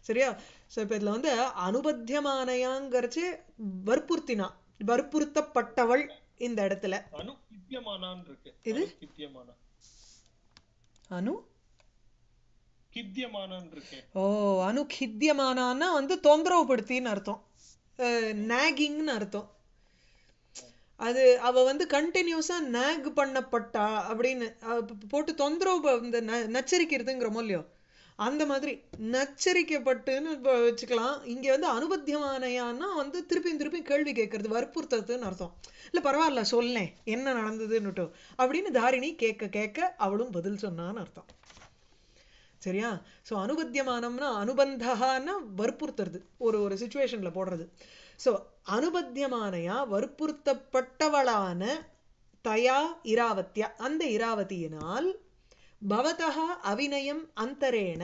சரியா. ஸோ இப்போ இதில் அனுபத்தியமானயாங்கிறச்சு வற்புறுத்தினா வற்புறுத்தப்பட்டவள் இந்த இடத்துல இது அனு அனுகித்தியமானான்னா தொந்தரவுப்படுத்தின்னு அர்த்தம் நாகிங்னு அர்த்தம் அது அவ கண்டினியூஸா நாக் பண்ணப்பட்டா அப்படின்னு போட்டு தொந்தரவு நச்சரிக்கிறதுங்கிறமோ இல்லையோ அந்த மாதிரி நச்சரிக்கப்பட்டுன்னு வச்சுக்கலாம். இங்க அனுபத்தியமானையான்னா திருப்பியும் திருப்பியும் கேள்வி கேட்கறது வற்புறுத்துன்னு அர்த்தம் இல்ல பரவாயில்ல சொல்லேன் என்ன நடந்ததுன்னுட்டு அப்படின்னு தாரிணி கேட்க கேட்க அவளும் பதில் சொன்னான்னு அர்த்தம் சரியா. ஸோ அனுபத்தியமானம்னா அனுபந்தகான்னா வற்புறுத்துறது ஒரு சிச்சுவேஷன்ல போடுறது. ஸோ அனுபத்தியமானையா வற்புறுத்தப்பட்டவளான தயா இராவத்யா அந்த இராவதியினால் பவதஹா அவிநயம் அந்தரேன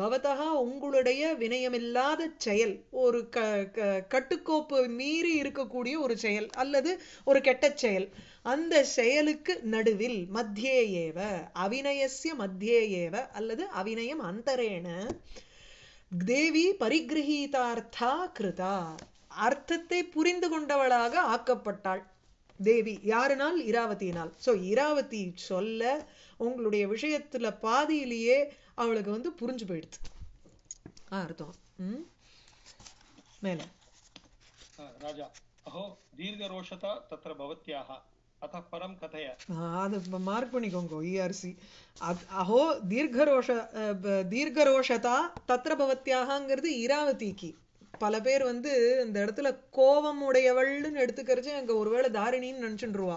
பவதஹா உங்களுடைய வினயமில்லாத செயல் ஒரு கட்டுக்கோப்பு மீறி இருக்கக்கூடிய ஒரு செயல் அல்லது ஒரு கெட்ட செயல் அந்த செயலுக்கு நடுவில் மத்தியேயேவ அவிநயஸ்ய மத்தியேயேவ அல்லது அவிநயம் அந்தரேன தேவி பரிகிரஹீதார்த்தா கிருதா அர்த்தத்தை புரிந்து கொண்டவளாக ஆக்கப்பட்டாள் தேவி யாருனால் இராவதியினால். ஸோ இராவதி சொல்ல உங்களுடைய விஷயத்துல பாதியிலேயே அவளுக்கு புரிஞ்சு போயிடுது அர்த்தம். மேல ராஜா அஹோ தீர்கரோஷதா தத்ர பவத்யாஹ अतः परम कथय। हाँ मार्क पण्णिकोङ्को ईआरसी अहो दीर्घरोष दीर्घरोषता तत्र भवत्याहंगरது ईरावतीकी பல பேர் வந்து இந்த இடத்துல கோவம் உடையவள்னு எடுத்துக்கறச்சு அங்க ஒருவேளை தாரிணின்னு நினைச்சுடுவா.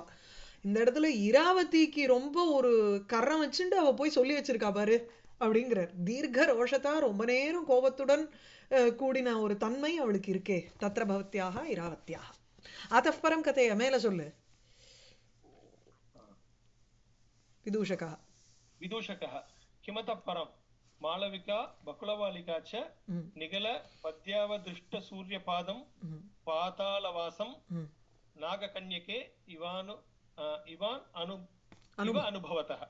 இந்த இடத்துல இராவதிக்கு ரொம்ப ஒரு கரம் வச்சுட்டு அவ போய் சொல்லி வச்சிருக்கா பாரு அப்படிங்கிறார். தீர்க்க ரோஷத்தா ரொம்ப நேரம் கோபத்துடன் கூடின ஒரு தன்மை அவளுக்கு இருக்கே. தத்ர பவத்யாக இராவத்யாக ஆதப்பரம் கதைய மேல சொல்லு. விதூஷகா விதூஷகா கிமதப்பரம் मालविका बकुलवालिका च निगल पद्यावदृष्ट सूर्यपादं पातालवासं नागकन्यके इवानु इवान अनु इव अनुभवतः।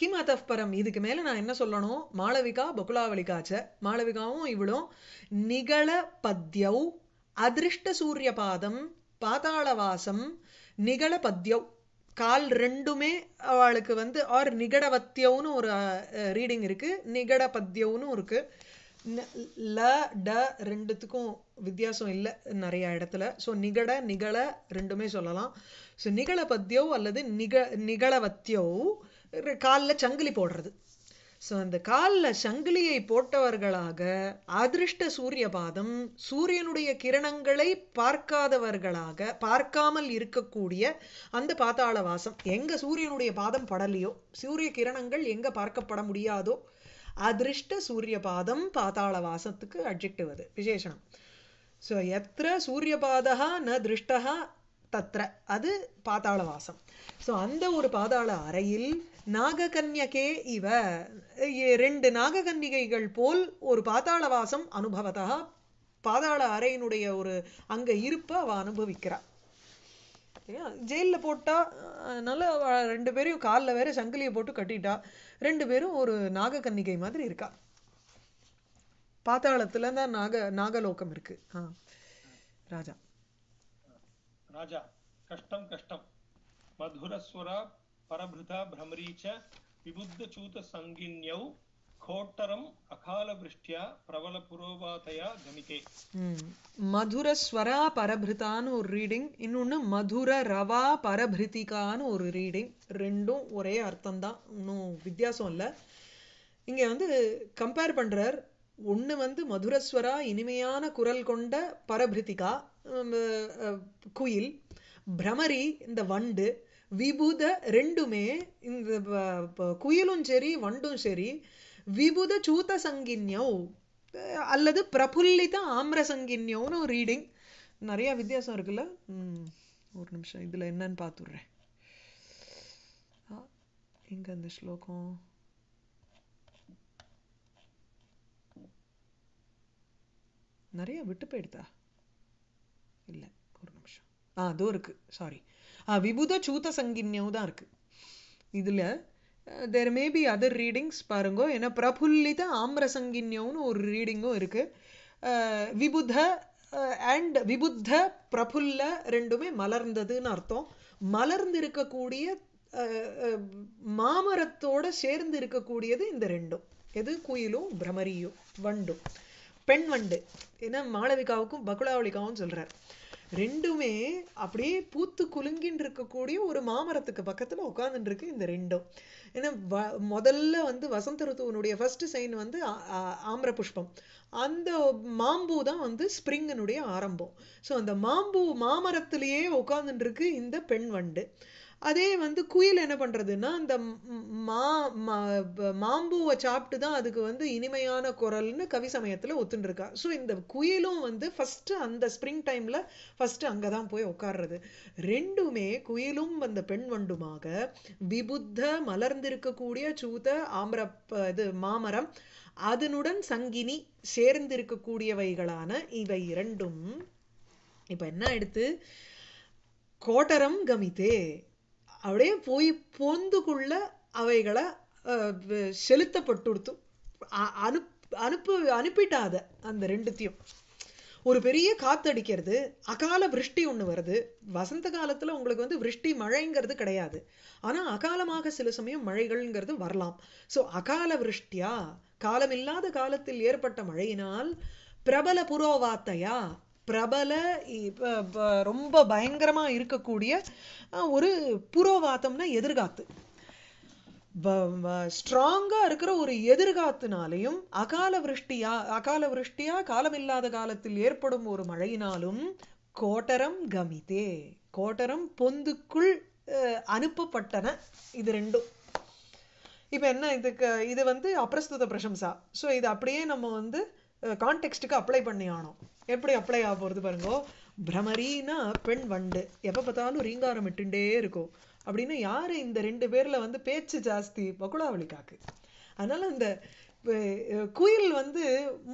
किम अतः परम इदुक्कु मेल ना एन्ना सोल्लणुम मालविका बकुलवालिका च मालविकावुम इवलुम निगल पद्यौ अदृष्ट सूर्यपादं पातालवासं निगल पद्यौ கால் ரெண்டுமே அவளுக்கு வந்து ஆர் நிகடவத்தியவுன்னு ஒரு ரீடிங் இருக்கு நிகடபத்தியவுன்னு இருக்கு. ல ட ரெண்டுத்துக்கும் வித்தியாசம் இல்லை நிறைய இடத்துல. ஸோ நிகட நிகழ ரெண்டுமே சொல்லலாம். ஸோ நிகழபத்தியோ அல்லது நிகழவத்தியோ காலில் சங்கிலி போடுறது. ஸோ அந்த காலில் சங்கிலியை போட்டவர்களாக அதிருஷ்ட சூரியபாதம் சூரியனுடைய கிரணங்களை பார்க்காதவர்களாக பார்க்காமல் இருக்கக்கூடிய அந்த பாதாள வாசம் எங்கே சூரியனுடைய பாதம் படலையோ சூரிய கிரணங்கள் எங்கே பார்க்கப்பட முடியாதோ அதிருஷ்ட சூரியபாதம் பாதாள வாசத்துக்கு அட்ஜெக்டிவ் அது விசேஷனம். ஸோ எத்திர சூரியபாதா ந திருஷ்டா தத்ர அது பாதாள வாசம். ஸோ அந்த ஒரு பாதாள அறையில் நாககன்யகே இவ ரெண்டு நாககன்னிகைகள் போல் ஒரு பாதாள வாசம் அனுபவதா பாதாள அறையினுடைய ஒரு அங்க இருப்ப அவ அனுபவிக்கிறா. ஜெயில போட்டா அதனால ரெண்டு பேரும் காலில் வேற சங்கிலியை போட்டு கட்டிட்டா ரெண்டு பேரும் ஒரு நாககன்னிகை மாதிரி இருக்கா. பாதாளத்துல தான் நாகலோகம் இருக்கு. ராஜா राजा कष्टं कष्टं मधुरस्वरा परभृता भ्रमरीच विबुद्धचूत संगिन्यौ खोट्टरं अकालवृष्ट्या प्रबलपुरोवातया गमिते. मधुरस्वरा परभृतानु ஒரு ரீடிங் இன்னொன்னு மதுர ரவா பரபிருதிகான்னு ஒரு ரீடிங். ரெண்டும் ஒரே அர்த்தம் தான் ஒன்றும் வித்தியாசம் இல்லை. இங்கே வந்து கம்பேர் பண்றார். ஒன்று வந்து மதுரஸ்வரா இனிமையான குரல் கொண்ட பரபிருதிகா குயில் பிரமரி இந்த வண்டு விபுத ரெண்டுமே இந்த குயிலும் சரி வண்டும் சரி விபுத சூத்த சங்கின்யோ அல்லது பிரபுல்லித ஆம்ர சங்கின்யோன்னு ஒரு ரீடிங். நிறைய வித்தியாசம் இருக்குல்ல. ஒரு நிமிஷம் இதில் என்னன்னு பார்த்துடுறேன். இங்கே அந்த ஸ்லோகம் நிறைய விட்டு போயிடுதா இல்லை ஒரு நிமிஷம் அதோ இருக்கு சாரி விபுத சூத்த சங்கின்யவும் தான் இருக்கு. இதில் there may be other readings பாருங்க. ஏன்னா பிரபுல்லித ஆம்ர சங்கின்யம்னு ஒரு ரீடிங்கும் இருக்கு. விபுத அண்ட் விபுத்த பிரபுல்ல ரெண்டுமே மலர்ந்ததுன்னு அர்த்தம். மலர்ந்து இருக்கக்கூடிய மாமரத்தோட சேர்ந்து இருக்கக்கூடியது இந்த ரெண்டும் எது குயிலும் பிரமரியும் வண்டும் பெண் வண்டு. ஏன்னா மாளவிகாவுக்கும் பகுலாவளிகாவும் சொல்றார் ரெண்டுமே அப்படியே பூத்து குலுங்கின்னு இருக்கக்கூடிய ஒரு மாமரத்துக்கு பக்கத்துல உட்கார்ந்துட்டு இருக்கு இந்த ரெண்டும். ஏன்னா முதல்ல வந்து வசந்த ருத்துவனுடைய ஃபர்ஸ்ட் சைன் வந்து ஆம்ர புஷ்பம். அந்த மாம்பூ தான் வந்து ஸ்பிரிங்கனுடைய ஆரம்பம். ஸோ அந்த மாம்பூ மாமரத்திலேயே உட்கார்ந்துட்டு இருக்கு இந்த பெண் வண்டு. அதே வந்து குயில் என்ன பண்றதுன்னா அந்த மாம்பூவை சாப்பிட்டு தான் அதுக்கு வந்து இனிமையான குரல்னு கவி சமயத்துல ஒத்துண்டிருக்கா. ஸோ இந்த குயிலும் வந்து ஃபர்ஸ்ட் அந்த ஸ்ப்ரிங் டைம்ல ஃபர்ஸ்ட் அங்கதான் போய் உட்கார்றது. ரெண்டுமே குயிலும் அந்த பெண் வண்டுமாக விபுத்த மலர்ந்திருக்கக்கூடிய சூத ஆம்ர இது மாமரம் அதனுடன் சங்கினி சேர்ந்திருக்கக்கூடியவைகளான இவை இரண்டும் இப்ப என்ன எடுத்து கோட்டரம் கமித்தே அப்படியே போய் பொந்துக்குள்ள அவைகளை செலுத்தப்பட்டுடுத்தும் அனுப்பிட்டாத அந்த ரெண்டுத்தையும். ஒரு பெரிய காத்தடிக்கிறது அகால விருஷ்டி ஒன்று வருது. வசந்த காலத்துல உங்களுக்கு வந்து விருஷ்டி மழைங்கிறது கிடையாது. ஆனா அகாலமாக சில சமயம் மழைகள்ங்கிறது வரலாம். ஸோ அகால விருஷ்டியா காலமில்லாத காலத்தில் ஏற்பட்ட மழையினால் பிரபல புரோவாத்தையா பிரபல ரொம்ப பயங்கரமா இருக்கக்கூடிய ஒரு புரோவாதம்னா எதிர்காத்து. ஸ்ட்ராங்கா இருக்கிற ஒரு எதிர்காத்துனாலையும் அகால விருஷ்டியா காலமில்லாத காலத்தில் ஏற்படும் ஒரு மழையினாலும் கோட்டரம் கமிதே, கோட்டரம் பொந்துக்குள் அனுப்பப்பட்டன. இது ரெண்டும் இப்ப என்ன, இதுக்கு இது வந்து அப்ரஸ்துத பிரசம்சா. சோ இது அப்படியே நம்ம வந்து கான்டெக்ஸ்டுக்கு அப்ளை பண்ணி ஆனோம். எப்படி அப்ளை ஆக போறது பாருங்கோ. பிரமரீனா பெண் வண்டு, எப்ப பார்த்தாலும் ரீங்காரம் இட்டுண்டே இருக்கும் அப்படின்னு யாரு இந்த ரெண்டு பேர்ல வந்து பேச்சு ஜாஸ்தி பகுலாவளி காக்கு. அதனால இந்த குயில் வந்து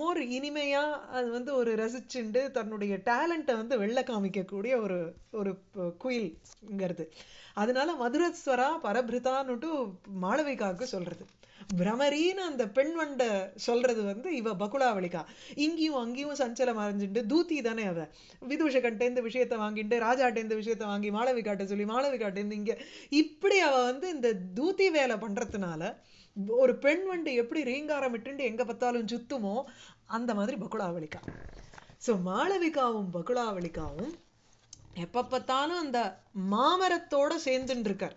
மோர் இனிமையா அது வந்து ஒரு ரசிச்சுண்டு தன்னுடைய டேலண்ட்டை வந்து வெளில காமிக்கக்கூடிய ஒரு ஒரு குயில்ங்கிறது. அதனால மதுரஸ்வரா பரபிருதான்னுட்டு மாளவிகாவுக்கு சொல்றது. பிரமரின்னு அந்த பெண் வண்ட சொல்றது வந்து இவ பகுலாவளிகா. இங்கேயும் அங்கேயும் சஞ்சலம் அரைஞ்சுட்டு தூத்தி தானே அவ, விதூஷகண்டேந்து விஷயத்த வாங்கிட்டு ராஜாட்டேந்து விஷயத்த வாங்கி மாளவிகாட்ட சொல்லி மாளவிகாட்டேந்து இங்க இப்படி அவ வந்து இந்த தூத்தி வேலை பண்றதுனால ஒரு பெண் வண்டு எப்படி ரீங்காரம் விட்டு எங்க பார்த்தாலும் சுத்துமோ அந்த மாதிரி பகுலாவளிகா. சோ மாளவிகாவும் பகுலாவளிகாவும் எப்ப பார்த்தாலும் அந்த மாமரத்தோட சேர்ந்துட்டு இருக்கார்.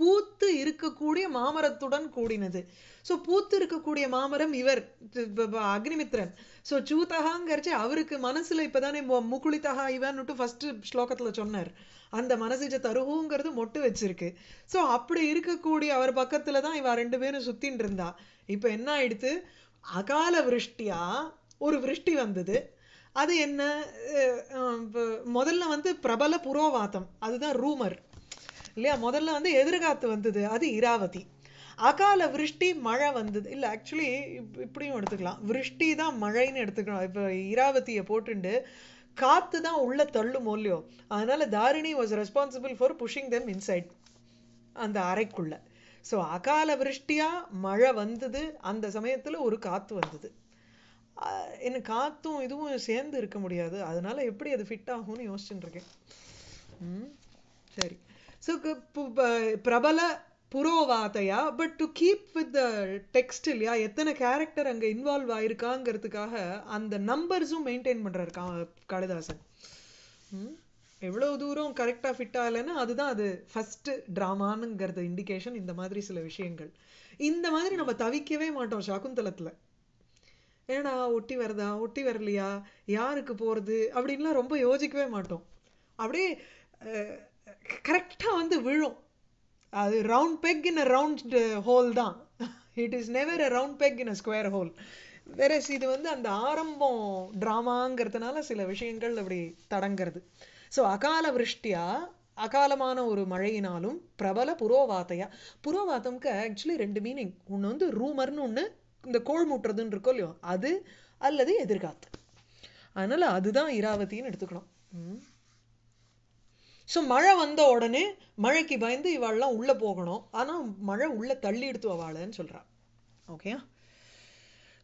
பூத்து இருக்கக்கூடிய மாமரத்துடன் கூடினது. சோ பூத்து இருக்கக்கூடிய மாமரம் இவர் அக்னிமித்திரன். சோ சூத்தகாங்கிறச்சு அவருக்கு மனசுல இப்பதானே முகுளித்தகா இவன்னுட்டு ஃபர்ஸ்ட் ஸ்லோகத்துல சொன்னார். அந்த மனசிச்ச தருகுங்கிறது மொட்டு வச்சிருக்கு. சோ அப்படி இருக்கக்கூடிய அவர் பக்கத்துலதான் இவ ரெண்டு பேரும் சுத்தின்னு இருந்தா. இப்ப என்ன ஆயிடுத்து, அகால விருஷ்டியா ஒரு விருஷ்டி வந்தது. அது என்ன, முதல்ல வந்து பிரபல புரோவாதம், அதுதான் ரூமர் இல்லையா. முதல்ல வந்து எதிர்காத்து வந்தது, அது இராவதி. அகால விருஷ்டி மழை வந்தது. இல்லை ஆக்சுவலி இப்படியும் எடுத்துக்கலாம், விருஷ்டி தான் மழைன்னு எடுத்துக்கலாம். இப்போ இராவதியை போட்டுண்டு காத்து தான் உள்ள தள்ளும் மொழியோ. அதனால தாரிணி was responsible for pushing them inside, அந்த அறைக்குள்ள. ஸோ அகால விருஷ்டியா மழை வந்தது. அந்த சமயத்துல ஒரு காத்து வந்தது. என்ன காத்தும் இதுவும் சேர்ந்து இருக்க முடியாது. அதனால எப்படி அது ஃபிட் ஆகும்னு யோசிச்சுட்டு இருக்கேன். சரி. So Prabala Purovataya, but to keep with the text, இல்லையா எத்தனை கேரக்டர் அங்க இன்வால்வ் ஆயிருக்காங்கிறதுக்காக அந்த நம்பர்ஸும் மெயின்டைன் பண்றாரு காளிதாசன். எவ்வளவு தூரம் கரெக்டா ஃபிட் ஆகலைன்னா அதுதான் அது ஃபர்ஸ்ட் டிராமானுங்கிறது இண்டிகேஷன். இந்த மாதிரி சில விஷயங்கள் இந்த மாதிரி நம்ம தவிக்கவே மாட்டோம் சாகுந்தலத்துல. ஏன்னா ஒட்டி வருதா ஒட்டி வரலையா யாருக்கு போறது அப்படின்லாம் ரொம்ப யோசிக்கவே மாட்டோம். அப்படியே கரெக்டா வந்து விழும். அது round peg in a round hole தான். It is never a round peg in a square hole. வேற இது வந்து அந்த ஆரம்பம் டிராமாங்கிறதுனால சில விஷயங்கள் அப்படி தடங்கிறது. ஸோ அகால விருஷ்டியா அகாலமான ஒரு மழையினாலும் பிரபல புரோவாத்தையா. புரோவாத்தம்க்கு ஆக்சுவலி ரெண்டு மீனிங். ஒன்று வந்து ரூமர்னு, ஒன்று இந்த கோள் மூட்டுறதுன்னு இருக்கோ இல்லையோ அது, அல்லது எதிர்காத்து. அதனால அதுதான் இராவதின்னு எடுத்துக்கணும். ஸோ மழை வந்த உடனே மழைக்கு பயந்து இவாள்லாம் உள்ளே போகணும். ஆனால் மழை உள்ளே தள்ளி எடுத்து வாழன்னு சொல்கிறா. ஓகேயா.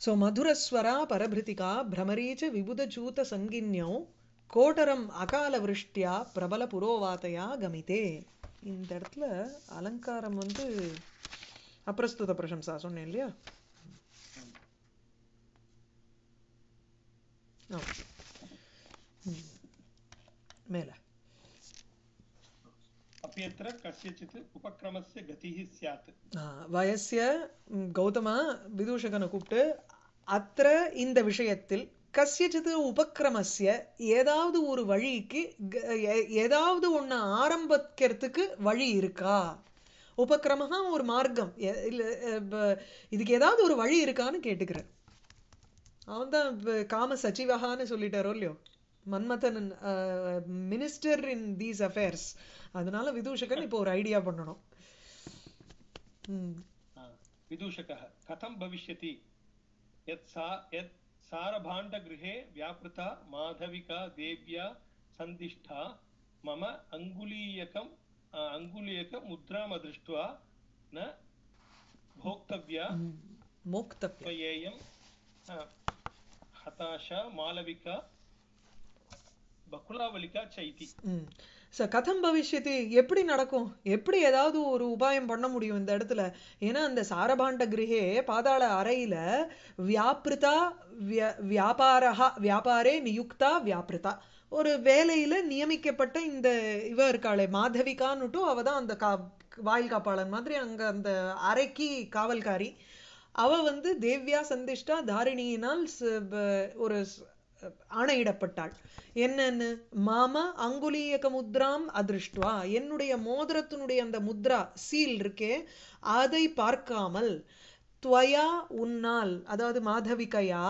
ஸோ மதுரஸ்வரா பரபிருத்திகா பிரமரீச்ச விபுதஜூத சங்கின்யோ கோட்டரம் அகால விருஷ்டியா பிரபல புரோவாத்தையா கமிதே. இந்த இடத்துல அலங்காரம் வந்து அப்ரஸ்துத பிரசம்சா சொன்னேன் இல்லையா. மேலே வயசிய கௌதமா விதூஷகனை கூப்பிட்டு அத்திர இந்த விஷயத்தில் கசியச்சித்து உபக்கிரமஸ்ய ஏதாவது ஒரு வழிக்கு ஏதாவது ஒண்ணு ஆரம்பிக்கிறதுக்கு வழி இருக்கா. உபக்கிரமா ஒரு மார்க்கம், இதுக்கு ஏதாவது ஒரு வழி இருக்கான்னு கேட்டுக்கிறார். அவன் தான் காம சச்சிவகான்னு சொல்லிட்டாரோ இல்லையோ, Manmadhan minister in these affairs. அதனால விதூஷகன் இப்போ ஒரு ஐடியா பண்ணணும். விதூஷகஹ கதம் பவிஷ்யதி யத் சா யத் சாரபாண்ட கிரஹே வியாப்ருதா மாதவிகா தேவ்யா சந்திஷ்டா மம அங்குலீயகம் முத்ராம் அத்ருஷ்ட்வா ந போக்தவ்யா மோக்தவ்யேயம் ஹதாஷா மாளவிகா பகுலாவலிகா சைதி. கதம் பவிஷ்யதி, எப்படி நடக்கும், எப்படி ஏதாவது ஒரு உபாயம் பண்ண முடியும் இந்த இடத்துல? ஏன்னா அந்த சாரபாண்ட கிரகே பாதாள அறையில வியாபிருதா வியாபாரா வியாபாரே நியுக்தா வியாபிருதா, ஒரு வேலையில நியமிக்கப்பட்ட இந்த இவ இருக்காளே மாதவிகான்னுட்டு, அவ தான் அந்த வாயில் காப்பாளன் மாதிரி அங்க அந்த அறைக்கு காவல்காரி. அவ வந்து தேவ்யா சந்திஷ்டா தாரிணியினால் ஒரு ஆணையிடப்பட்டாள். என்னன்னு, மாம அங்குலீயக முத்ராம் அதிருஷ்டுவா, என்னுடைய மோதிரத்தினுடைய அந்த முத்ரா சீல் இருக்கே அதை பார்க்காமல், துவயா உன்னால், அதாவது மாதவிகையா,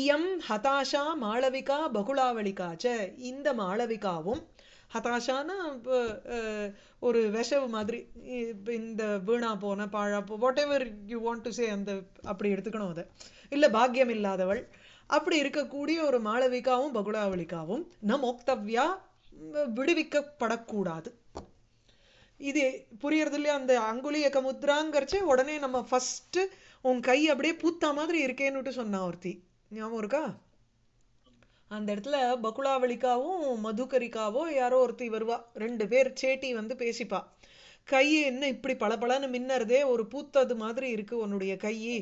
இயம் ஹதாஷா மாளவிகா பகுலாவலிகாச்ச, இந்த மாளவிகாவும் ஹதாஷான ஒரு விஷவு மாதிரி, இந்த வீணா போன பாழா போ whatever you want to say, அந்த அப்படி எடுத்துக்கணும் அதை, இல்லை பாக்கியம் இல்லாதவள், அப்படி இருக்கக்கூடிய ஒரு மாளவிகாவும் பகுலாவலிகாவும் நம் மோக்தவ்யா விடுவிக்கப்படக்கூடாது. இது புரியறது இல்லையா? அந்த அங்குலியக முத்ராங்கிறச்சே உடனே நம்ம ஃபர்ஸ்ட் உன் கை அப்படியே பூத்தா மாதிரி இருக்கேன்னுட்டு சொன்னா ஒருத்தி, ஞாபகம் இருக்கா? அந்த இடத்துல பகுலாவலிகாவும் மதுகரிகாவோ யாரோ ஒருத்தி வருவா, ரெண்டு பேர் சேட்டி வந்து பேசிப்பா, கையை என்ன இப்படி பளபளன்னு மின்னறதே, ஒரு பூத்தது மாதிரி இருக்கு உன்னுடைய கையை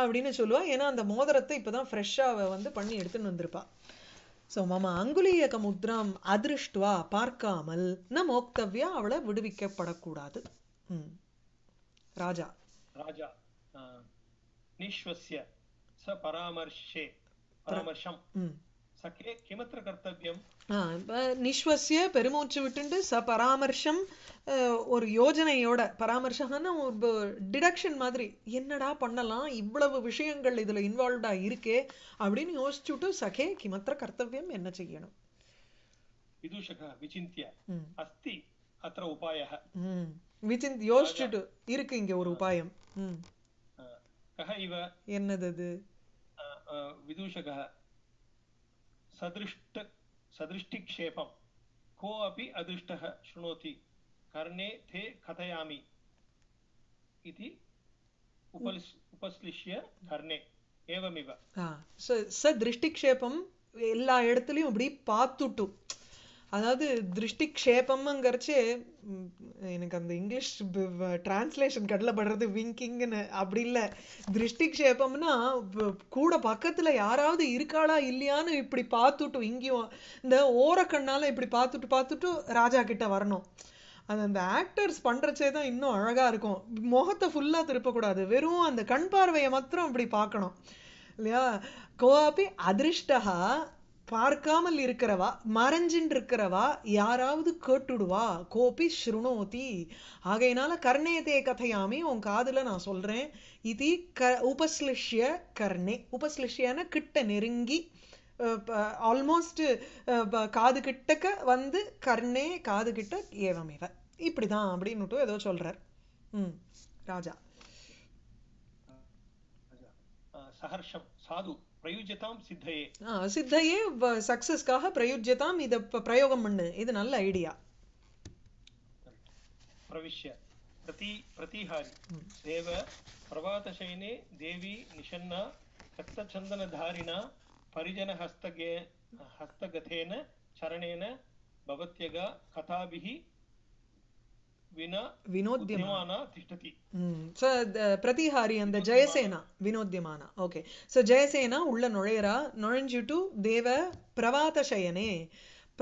அப்படின்னு சொல்லுவா. ஏன்னா அந்த மோதிரத்தை இப்பதான் ஃப்ரெஷ்ஷாக வந்து பண்ணி எடுத்துன்னு வந்திருப்பா. ஸோ மாமா அங்குலீயக முத்ராம் அதிருஷ்டுவா, பார்க்காமல், நம் மோக்தவ்யா, அவளை விடுவிக்கப்படக்கூடாது. ராஜா ராஜா நிஷ்வஸ்ய ச பராமர்ஷே பராமர்ஷம் சகே கிமத்ர கர்த்தவ்யம். நிஷ்வசிய பெருமூச்சு விட்டுண்டு, ச பராமர்ஷம் ஒரு யோஜனையோட, பராமர்ஷம்னா ஒரு டிடக்ஷன் மாதிரி, என்னடா பண்ணலாம் இவ்வளவு விஷயங்கள் இதுல இன்வால்வ்டா இருக்கே அப்படின்னு யோசிச்சுட்டு, சகே கிமத்ர கர்த்தவ்யம், என்ன செய்யணும். விதூஷக விசிந்திய அஸ்தி அத்ர உபாயஹ, விசிந்தி யோசிச்சுட்டு இருக்கு இங்க ஒரு உபாயம். கஹ இவ, என்னது விதூஷக, சதிருஷ்டிக்ஷேபம் கோ அபி அதிருஷ்டஹ சுணோதி கர்ணே தே கதயாமி இதி உபஸ்லிஷ்ய கர்ணே ஏவமிவ. சதிருஷ்டிக்ஷேபம் எல்லா இடத்துலையும் இப்படி பார்த்துட்டும், அதாவது திருஷ்டிக்ஷேபம்ங்கிறச்சே எனக்கு அந்த இங்கிலீஷ் டிரான்ஸ்லேஷன் கடலைப்படுறது விங்கிங்னு அப்படி இல்லை, திருஷ்டிக்ஷேபம்னா கூட பக்கத்துல யாராவது இருக்காளா இல்லையான்னு இப்படி பார்த்துட்டும், இங்கேயும் இந்த ஓரக்கண்ணால இப்படி பார்த்துட்டு ராஜா கிட்ட வரணும். அது அந்த ஆக்டர்ஸ் பண்றச்சே தான் இன்னும் அழகா இருக்கும். முகத்தை ஃபுல்லா திருப்பக்கூடாது, வெறும் அந்த கண் பார்வையை மாத்திரம் அப்படி பார்க்கணும் இல்லையா? கோபி அதிருஷ்டஹா, பார்க்காமல் இருக்கிறவா, மறைஞ்சின் இருக்கிறவா, யாராவது கேட்டுடுவா, கோபி ஸ்ருணோதி, ஆகையினால கர்ணேதே கதையாமி, உன் காதுல நான் சொல்றேன், இது உபஸ்லிஷ்ய கர்ணே, உபஸ்லிஷ்யன கிட்ட நெருங்கி, ஆல்மோஸ்ட் காது கிட்டக்க வந்து, கர்ணே காது கிட்ட, ஏவமேவ, இப்படிதான் அப்படின்னு ஏதோ சொல்றார். ராஜா சஹர்ஷம் சாது பிரயோஜ்யதாம் சித்தையே, சித்தையே சக்சஸ்க்காக பிரயோஜ்யதாம், இத பிரயோகம் பண்ணு, இது நல்ல ஐடியா. பிரவிஷ்ய பிரதிஹாரி தேவ பிரபாதசயனே தேவி நிஷன்னா கத்தச்சந்தனதாரிணா பரிஜன ஹஸ்தகதேன சரணேன பவத்யகா கதாபிஹி வினா வினோத்யமானா திஷ்டதி. சோ பிரதிஹாரி அந்த ஜெயசேனா வினோத்யமானா. ஓகே, சோ ஜெயசேனா உள்ள நுழையரா, நுழைஞ்சுட்டு தேவ பிரவாத சயனே,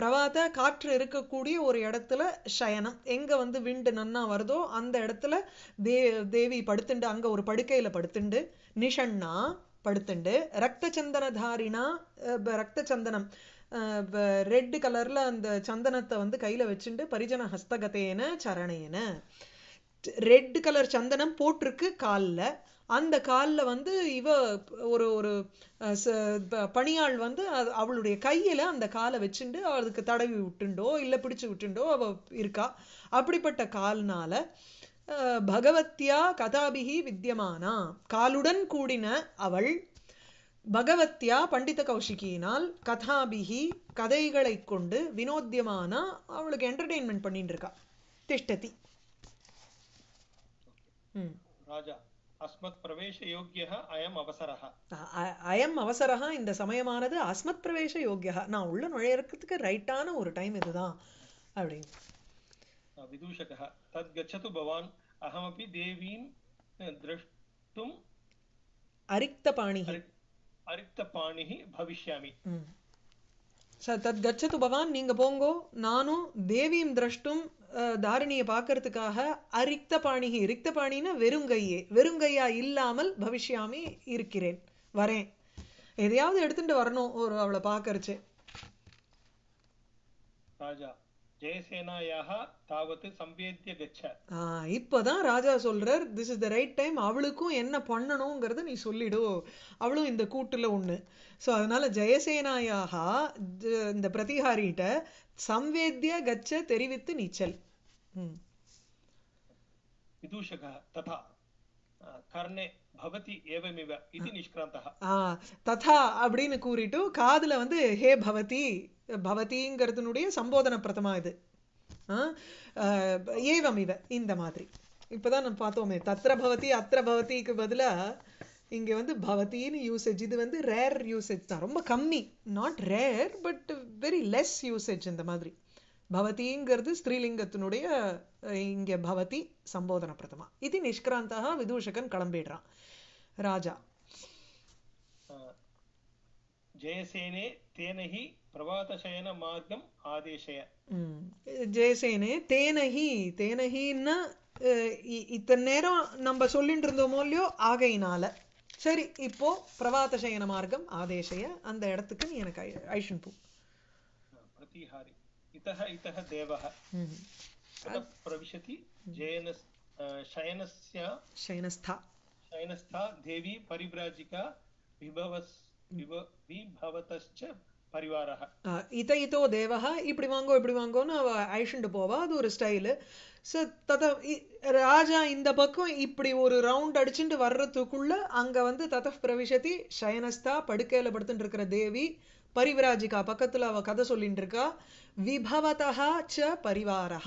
பிரவாத காற்று இருக்கக்கூடிய ஒரு இடத்துல சயனம், எங்க வந்து விண்டு நன்னா வருதோ அந்த இடத்துல தேவி படுத்துண்டு, அங்க ஒரு படுக்கையில படுத்துண்டு, நிஷன்னா படுத்துண்டு, ரத்த சந்தனதாரினா, ரத்த சந்தனம் ரெட் கலர்ல அந்த சந்தனத்தை வந்து கையில வச்சுட்டு, பரிஜன ஹஸ்தகத்தேன சரணேன, ரெட் கலர் சந்தனம் போட்டிருக்கு காலில், அந்த காலில் வந்து இவ ஒரு ஒரு பணியாள் வந்து அவளுடைய கையில அந்த காலை வச்சுண்டு அதுக்கு தடவி விட்டுண்டோ இல்லை பிடிச்சு விட்டுண்டோ அவ இருக்கா. அப்படிப்பட்ட கால்னால பகவத்யா கதாபிகி வித்தியமானா, காலுடன் கூடின அவள், பகவத்யா பண்டித கௌஷிகியினால், கதாபிகி கதைகளை கொண்டு, வினோத்தியமான அவளுக்கு என்டர்டெயின்மெண்ட் பண்ணிட்டு இருக்கா. திஷ்டதி. ராஜா अस्मत् प्रवेश योग्यः अयम् अवसरः இந்த சமயமானது अस्मत् प्रवेश योग्यः நான் உள்ள நுழையறதுக்கு ரைட்டான ஒரு டைம் இதுதான் அப்படி विदूषकः तद् गच्छतु भवान् अहमपि देवीं द्रष्टुं अरिक्तपाणिः भविष्यामि तद् गच्छतु भवान् நீங்க போங்கோ நானும் தேவீம் द्रष्टुं தாரிணியை பார்க்கறதுக்காக அரிக்தபாணிகி ரிக்தபாணினா வெறுங்கையே வெறுங்கையா இல்லாமல் பவிஷ்யாமி இருக்கிறேன் வரேன் எதையாவது எடுத்துட்டு வரணும் ஒரு அவளை பார்க்கறச்சு ராஜா ஜெயசேனாயாக தாவது சம்பேத்ய கச்ச இப்பதான் ராஜா சொல்றார் this is the right time அவளுக்கும் என்ன பண்ணணும்ங்கறத நீ சொல்லிடு அவளும் இந்த கூட்டுல ஒண்ணு சோ அதனால ஜெயசேனாயாக இந்த பிரதிஹாரிட்ட संवेद्य गच्छ தெரிவித்து நீச்சல் विदूषकः तथा कर्णे भवति एवमेव इति निष्क्रान्तः तथा அப்படினு கூறிட்டு காதுல வந்து ஹே भवति भवतिங்கறதுனுடைய संबोधன பிரதமா இது एवमेव இந்த மாதிரி இப்பதான் நான் பார்த்தோமே தத்ர भवति अत्र भवतिக்கு பதிலா இங்க வந்து பவதின்னு யூசேஜ் இது வந்து ரேர் யூசேஜ் தான் ரொம்ப கம்மி not rare but very less usage இந்த மாதிரி பவதிங்கிறது ஸ்திரீலிங்கத்தினுடைய இங்க பவதி சம்போதன பிரதமா இது நிஷ்கிராந்தாக விதூஷகன் கிளம்பிடுறான் ராஜா ஜெயசேனே தேனஹி பிரபாதசயன மார்க்கம் ஆதேசய ஜெயசேனே தேனஹி தேனஹின்னா இத்தனை நேரம் நம்ம சொல்லிட்டு இருந்தோமோ இல்லையோ ஆகையினால சரி இப்போ பிரபாத சயன மார்க்கம் ஆதேசைய அந்த இடத்துக்கு நீ எனக்கு ஐஷன் பூ பிரதிஹாரி இத தேவ பிரவிஷதி சயனஸ்தா தேவி பரிபிராஜிகா விபவதச்ச பரிவாரஹ இத இதோ தேவஹ இப்படி வாங்கோன்னு ஐஷண்டு போவா அது ஒரு ஸ்டைலு சோ தத ராஜா இந்த பக்கம் இப்படி ஒரு ரவுண்ட் அடிச்சுட்டு வர்றதுக்குள்ள அங்க வந்து தத பிரவிஷதி சயனஸ்தா படுக்கையில படுத்துட்டு இருக்கிற தேவி பரிவிராஜிகா பக்கத்துல அவ கதை சொல்லிட்டு இருக்கா விபவதா ச பரிவாரஹ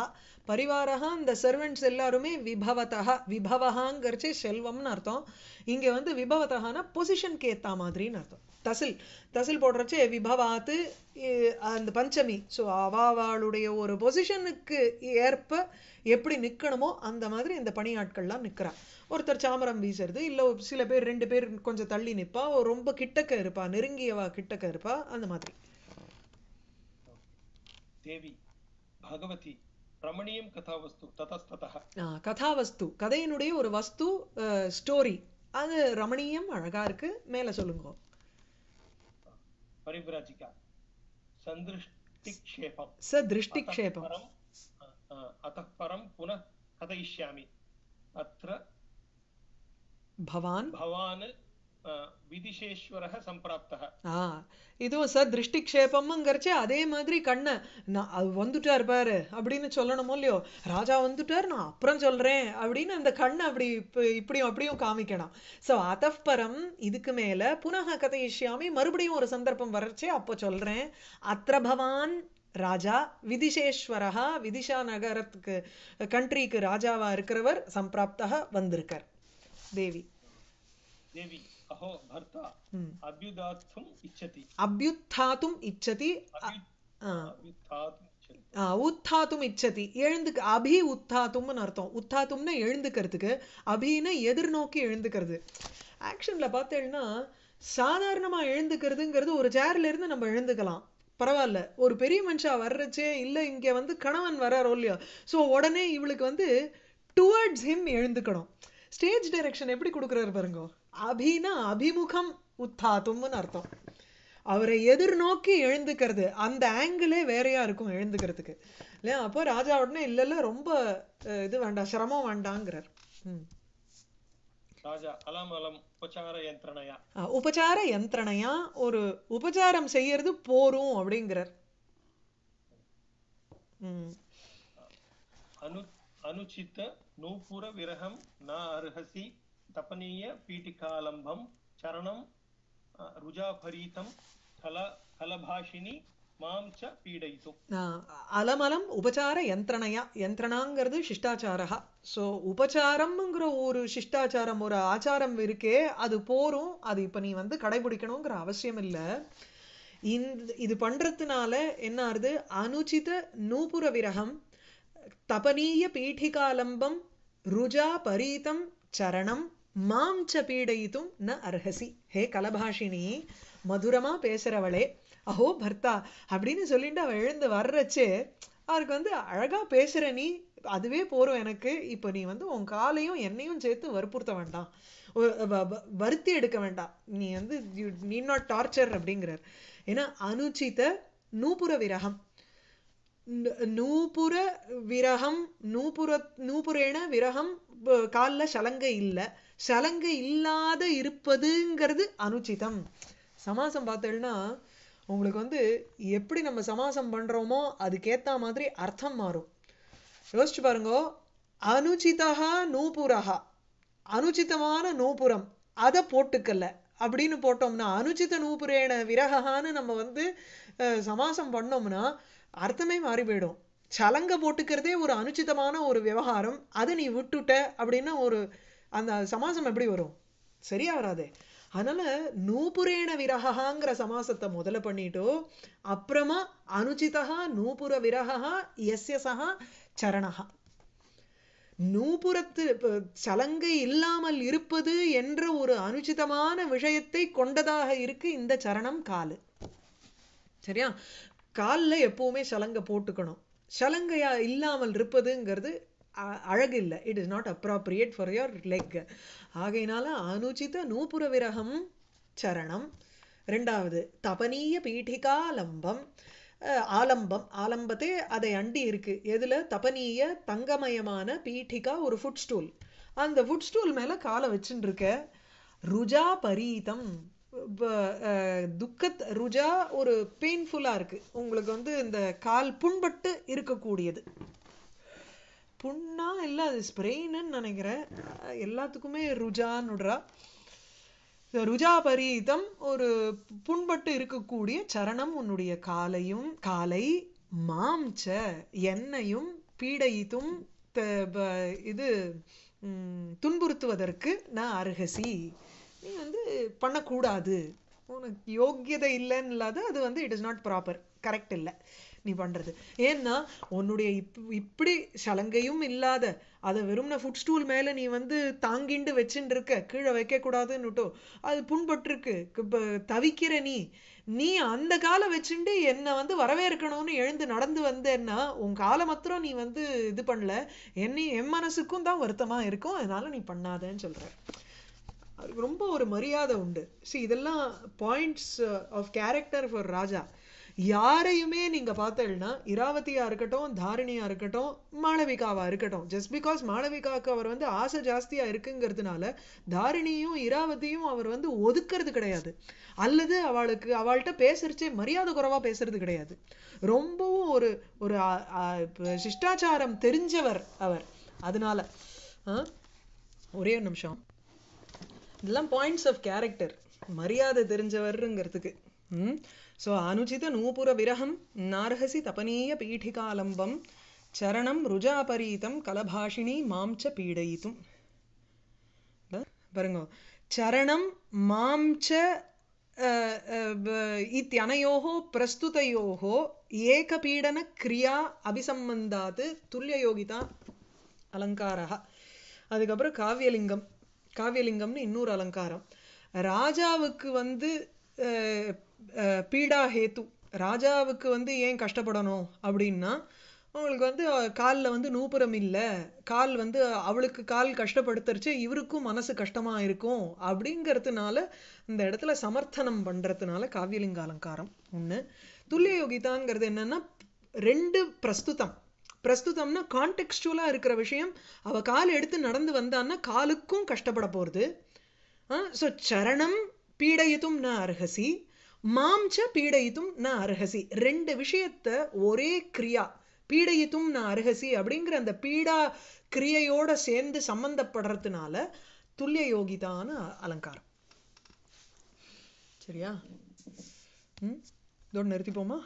பரிவாரஹா இந்த சர்வெண்ட்ஸ் எல்லாருமே விபவதா விபவஹாங்கிறச்சே செல்வம்னு அர்த்தம் இங்க வந்து விபவதானா பொசிஷனுக்கு ஏத்தா மாதிரின்னு அர்த்தம் தசில் தசில் போடுறச்சே விபவாத்து அந்த பஞ்சமி ஸோ அவாவாளுடைய ஒரு பொசிஷனுக்கு ஏற்ப எப்படி நிற்கணுமோ அந்த மாதிரி இந்த பணியாட்கள்லாம் நிற்கிறா ஒருத்தர் சாமரம் வீசுறது இல்லை சில பேர் ரெண்டு பேர் கொஞ்சம் தள்ளி நிற்பா ரொம்ப கிட்டக்க இருப்பா நெருங்கியவா கிட்டக்க இருப்பா அந்த மாதிரி தேவி பகவதி ரமணியம் கதாவஸ்து ததஸ்ததஹ கதாவஸ்து கதையினுடைய ஒரு வஸ்து ஸ்டோரி அது ரமணியம் அழகா இருக்கு மேல சொல்லுங்க परिव्राजिका सदृष्टिक्षेपम् अतः परं पुनः कथयिष्यामि अत्र भवान् விதிசேஸ்வரஹ சம்பிராப்தஹ இதோ சதிருஷ்டிக்ஷேபம்ங்கிறச்சே அதே மாதிரி கண்ணை நான் அது வந்துட்டார் பாரு அப்படின்னு சொல்லணுமோ இல்லையோ ராஜா வந்துட்டார் நான் அப்புறம் சொல்றேன் அப்படின்னு அந்த கண்ணை அப்படி இப்படியும் அப்படியும் காமிக்கணும் ஸோ அதப்பரம் இதுக்கு மேல புனக கதையிஷ்யாமி மறுபடியும் ஒரு சந்தர்ப்பம் வரச்சே அப்போ சொல்றேன் அத்திர பவான் ராஜா விதிசேஸ்வரஹ விதிஷா நகரத்துக்கு கண்ட்ரிக்கு ராஜாவா இருக்கிறவர் சம்பிராப்தஹ வந்திருக்கார் தேவி தேவி अहो भर्ता अभ्युत्थातुम् इच्छति उत्थातुम् इच्छति எழுந்துக்கு அபி உத்தாதும்னு அர்த்தம் உத்தாதும்னா எழுந்துக்கிறதுக்கு அபினா எதிர்நோக்கி எழுந்துக்கிறது ஆக்ஷன்ல பார்த்தேன்னா சாதாரணமா எழுந்துக்கிறதுங்கிறது ஒரு சேர்ல இருந்து நம்ம எழுந்துக்கலாம் பரவாயில்ல ஒரு பெரிய மனுஷா வர்றச்சே இல்லை இங்க வந்து கணவன் வர்றாரோ இல்லையோ ஸோ உடனே இவளுக்கு வந்து டுவர்ட்ஸ் ஹிம் எழுந்துக்கணும் ஸ்டேஜ் டைரக்ஷன் எப்படி கொடுக்குறாரு பாருங்க அபினா அபிமுகம் உத்தாதும்னு அர்த்தம் அவரை எதிர்நோக்கி எழுந்துக்கிறது அந்த ஆங்கிளே வேறையா இருக்கும் எழுந்துக்கிறதுக்கு இல்லையா அப்போ ராஜா உடனே இல்ல ரொம்ப இது வேண்டாம் சிரமம் வேண்டாங்கிறார் உபச்சார யந்திரணையா ஒரு உபச்சாரம் செய்யறது போரும் அப்படிங்கிறார் अनुचित नूपुर विरहं न अर्हसि तपनीय पीटिकालंभं चरणं रुजापरीतं कलभाषिणी மாம்ச பீடைது அலமலம் உபச்சார யந்திரணையா யந்திரனாங்கிறது சிஷ்டாச்சாரா. ஸோ உபச்சாரம்ங்கிற ஒரு சிஷ்டாச்சாரம் ஒரு ஆச்சாரம் இருக்கே அது போரும், அது இப்போ நீ வந்து கடைபிடிக்கணுங்கிற அவசியம் இல்லை. இது பண்றதுனால என்ன ஆறுது? அனுச்சித நூபுர விரகம் தபனீய பீடிகாலம்பம் ருஜா பரீதம் சரணம் மாம்ச பீடையிதும் ந அர்ஹசி. ஹே கலபாஷினி, மதுரமா பேசுறவளே, அஹோ பர்த்தா அப்படின்னு சொல்லிட்டு அவள் எழுந்து வர்றச்சு அவருக்கு வந்து அழகா பேசுற நீ, அதுவே போறோம் எனக்கு. இப்போ நீ வந்து உன் காலையும் என்னையும் சேர்த்து வற்புறுத்த வேண்டாம், வருத்தி எடுக்க வேண்டாம், நீ வந்து யூ நீட் நாட் டார்ச்சர் அப்படிங்கிறார். ஏன்னா அனுச்சித நூபுர விரகம், நூபுர விரகம், நூபுரேன விரகம், காலில் சலங்கை இல்லை, சலங்கை இல்லாத இருப்பதுங்கிறது அனுச்சிதம். சமாசம் பார்த்தேன்னா உங்களுக்கு வந்து எப்படி நம்ம சமாசம் பண்றோமோ அதுக்கேற்ற மாதிரி அர்த்தம் மாறும். யோசிச்சு பாருங்க, அனுச்சிதா நூபுரஹா, அனுச்சிதமான நூபுரம் அதை போட்டுக்கல அப்படின்னு போட்டோம்னா, அனுச்சித நூபுரேன விரகான்னு நம்ம வந்து சமாசம் பண்ணோம்னா அர்த்தமே மாறி போயிடும். சலங்க போட்டுக்கிறதே ஒரு அனுச்சிதமான ஒரு விவகாரம், அதை நீ விட்டுட்ட அப்படின்னா ஒரு அந்த சமாசம் எப்படி வரும்? சரியா வராதே. அதனால நூபுரேன விரகாங்கிற சமாசத்தை முதல்ல பண்ணிட்டோ, அப்புறமா அனுச்சிதா நூபுர விரகா எஸ்யசா சரணஹா. நூபுரத்து சலங்கை இல்லாமல் இருப்பது என்ற ஒரு அனுச்சிதமான விஷயத்தை கொண்டதாக இருக்கு இந்த சரணம் காலு. சரியா, காலில் எப்பவுமே சலங்கை போட்டுக்கணும், சலங்கையா இல்லாமல் இருப்பதுங்கிறது அழகு இல்லை, it is not appropriate for your leg. ஆகையினால அனுச்சித நூபுர விரகம் சரணம். ரெண்டாவது தபனீய பீடிகா லம்பம், ஆலம்பம், ஆலம்பத்தை அதை அண்டி இருக்கு, எதுல தபனீய தங்கமயமான பீடிகா ஒரு ஃபுட் ஸ்டூல், அந்த ஃபுட் ஸ்டூல் மேல காலை வச்சுட்டு இருக்க. ருஜா பரீதம், துக்கத் ருஜா ஒரு பெயின்ஃபுல்லா இருக்கு உங்களுக்கு வந்து இந்த கால் புண்பட்டு இருக்கக்கூடியது, புண்ணா இல்லை அது ஸ்ப்ரெயின்னு நினைக்கிறேன், எல்லாத்துக்குமே ருஜான்னுடுறா. ருஜா பரீதம் ஒரு புண்பட்டு இருக்கக்கூடிய சரணம் உன்னுடைய காலையும் காலை மாம்ச என்னையும் பீடையிதும் இது துன்புறுத்துவதற்கு நான் அருகசி, நீ வந்து பண்ணக்கூடாது, உனக்கு யோக்கியதை இல்லைன்னு இல்லாத அது வந்து it is not proper, correct இல்லை நீ பண்றது. ஏன்னா உன்னுடைய இப்படி சலங்கையும் இல்லாத அதை வெறும்னா ஃபுட் ஸ்டூல் மேல நீ வந்து தாங்கிண்டு வச்சுட்டு இருக்க, கீழே வைக்க கூடாதுன்னுட்டோ, அது புண்பட்டிருக்கு, தவிக்கிற நீ, நீ அந்த காலை வச்சுட்டு என்னை வந்து வரவேற்கணும்னு எழுந்து நடந்து வந்தேன்னா உன் காலை மாத்திரம் நீ வந்து இது பண்ணல, என்னையும் என் மனசுக்கும் தான் வருத்தமா இருக்கும், அதனால நீ பண்ணாதேன்னு சொல்ற. அதுக்கு ரொம்ப ஒரு மரியாதை உண்டு. சி, இதெல்லாம் பாயிண்ட்ஸ் ஆஃப் கேரக்டர் ஃபார் ராஜா. யாரையுமே நீங்க பார்த்தீங்கன்னா இராவதியா இருக்கட்டும், தாரிணியா இருக்கட்டும், மாளவிகாவா இருக்கட்டும், ஜஸ்ட் பிகாஸ் மாளவிகாவுக்கு அவர் வந்து ஆசை ஜாஸ்தியா இருக்குங்கிறதுனால தாரிணியும் இராவதியும் அவர் வந்து ஒதுக்கிறது கிடையாது, அல்லது அவளுக்கு அவள்கிட்ட பேசுறச்சே மரியாதை குறைவா பேசுறது கிடையாது. ரொம்பவும் ஒரு ஒரு சிஷ்டாச்சாரம் தெரிஞ்சவர் அவர். அதனால ஒரே ஒரு நிமிஷம், இதெல்லாம் பாயிண்ட்ஸ் ஆஃப் கேரக்டர், மரியாதை தெரிஞ்சவருங்கிறதுக்கு. சோ அனுச்சித நூபுர விரகம் நார்ஹசி தபனீய பீடிகாலம்பம் சரணம் ருஜாபரீதம் கலபாஷினி மாம்ச பீடயிதும். பாருங்க, சரணம் மாம்ச இத்தியனயோஹோ பிரஸ்துதயோஹோ ஏக பீடன கிரியா அபிசம்பந்தாத் துல்யயோகிதா அலங்காரா. அதுக்கப்புறம் காவியலிங்கம், காவியலிங்கம்னு இன்னொரு அலங்காரம். ராஜாவுக்கு வந்து பீடா ஹேத்து, ராஜாவுக்கு வந்து ஏன் கஷ்டப்படணும் அப்படின்னா அவங்களுக்கு வந்து காலில் வந்து நூபுரம் இல்லை, கால் வந்து அவளுக்கு கால் கஷ்டப்படுத்துறச்சு, இவருக்கும் மனசு கஷ்டமா இருக்கும் அப்படிங்கிறதுனால இந்த இடத்துல சமர்த்தனம் பண்றதுனால காவியலிங்க அலங்காரம் ஒண்ணு. துல்லியோகிதான்ங்கிறது என்னன்னா ரெண்டு பிரஸ்துதம், பிரஸ்துதம்னா கான்டெக்சுவலா இருக்கிற விஷயம், அவ கால் எடுத்து நடந்து வந்தான்னா காலுக்கும் கஷ்டப்பட போறது. ஸோ சரணம் பீடையிதும் ந அர்ஹசி, மாம்ச பீடையிதும் ந அர்ஹசி, ரெண்டு விஷயத்த ஒரே கிரியா பீடையிதும் ந அர்ஹசி அப்படிங்கிற அந்த பீடா கிரியையோட சேர்ந்து சம்பந்தப்படுறதுனால துல்லிய யோகிதான அலங்காரம். சரியா, இதோட நிறுத்திப்போமா?